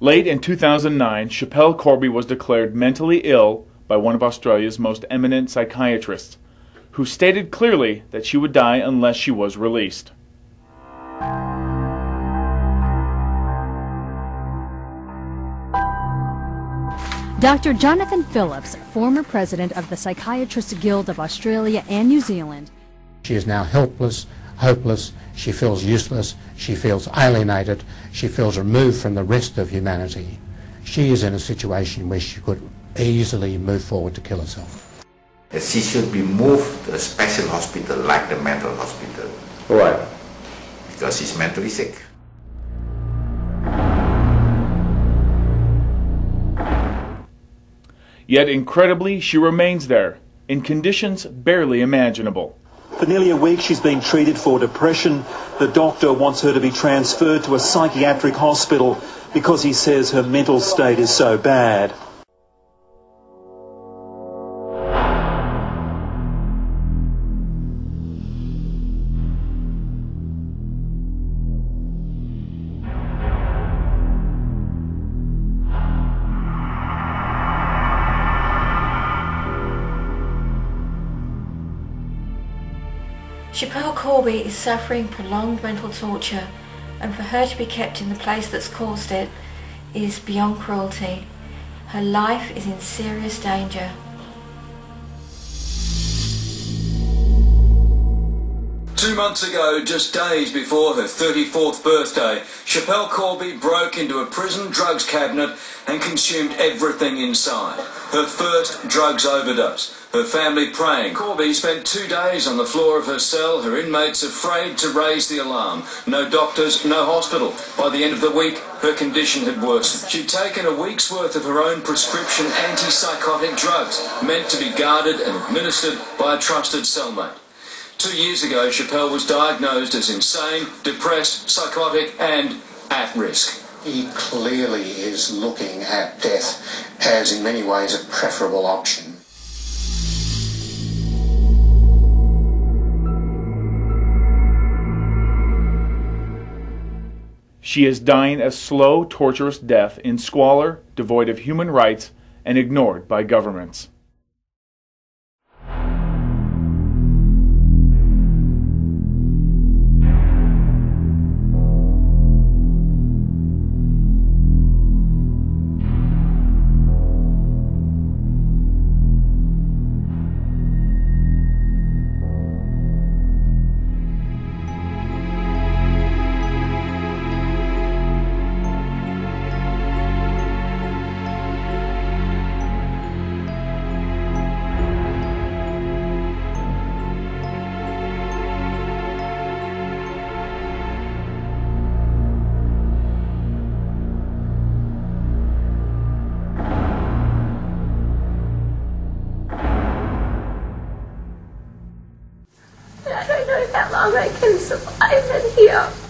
Late in 2009, Schapelle Corby was declared mentally ill by one of Australia's most eminent psychiatrists, who stated clearly that she would die unless she was released. Dr. Jonathan Phillips, former president of the Psychiatrists Guild of Australia and New Zealand. She is now helpless, hopeless, she feels useless, she feels alienated, she feels removed from the rest of humanity. She is in a situation where she could easily move forward to kill herself. She should be moved to a special hospital like the mental hospital. Right. Because she's mentally sick. Yet, incredibly, she remains there, in conditions barely imaginable. For nearly a week, she's been treated for depression. The doctor wants her to be transferred to a psychiatric hospital because he says her mental state is so bad. Schapelle Corby is suffering prolonged mental torture, and for her to be kept in the place that's caused it is beyond cruelty. Her life is in serious danger. Two months ago, just days before her 34th birthday, Schapelle Corby broke into a prison drugs cabinet and consumed everything inside. Her first drugs overdose. Her family praying. Corby spent 2 days on the floor of her cell, her inmates afraid to raise the alarm. No doctors, no hospital. By the end of the week, her condition had worsened. She'd taken a week's worth of her own prescription antipsychotic drugs, meant to be guarded and administered by a trusted cellmate. 2 years ago, Schapelle was diagnosed as insane, depressed, psychotic and at risk. He clearly is looking at death as, in many ways, a preferable option. She is dying a slow, torturous death in squalor, devoid of human rights, and ignored by governments. I don't know how long I can survive in here.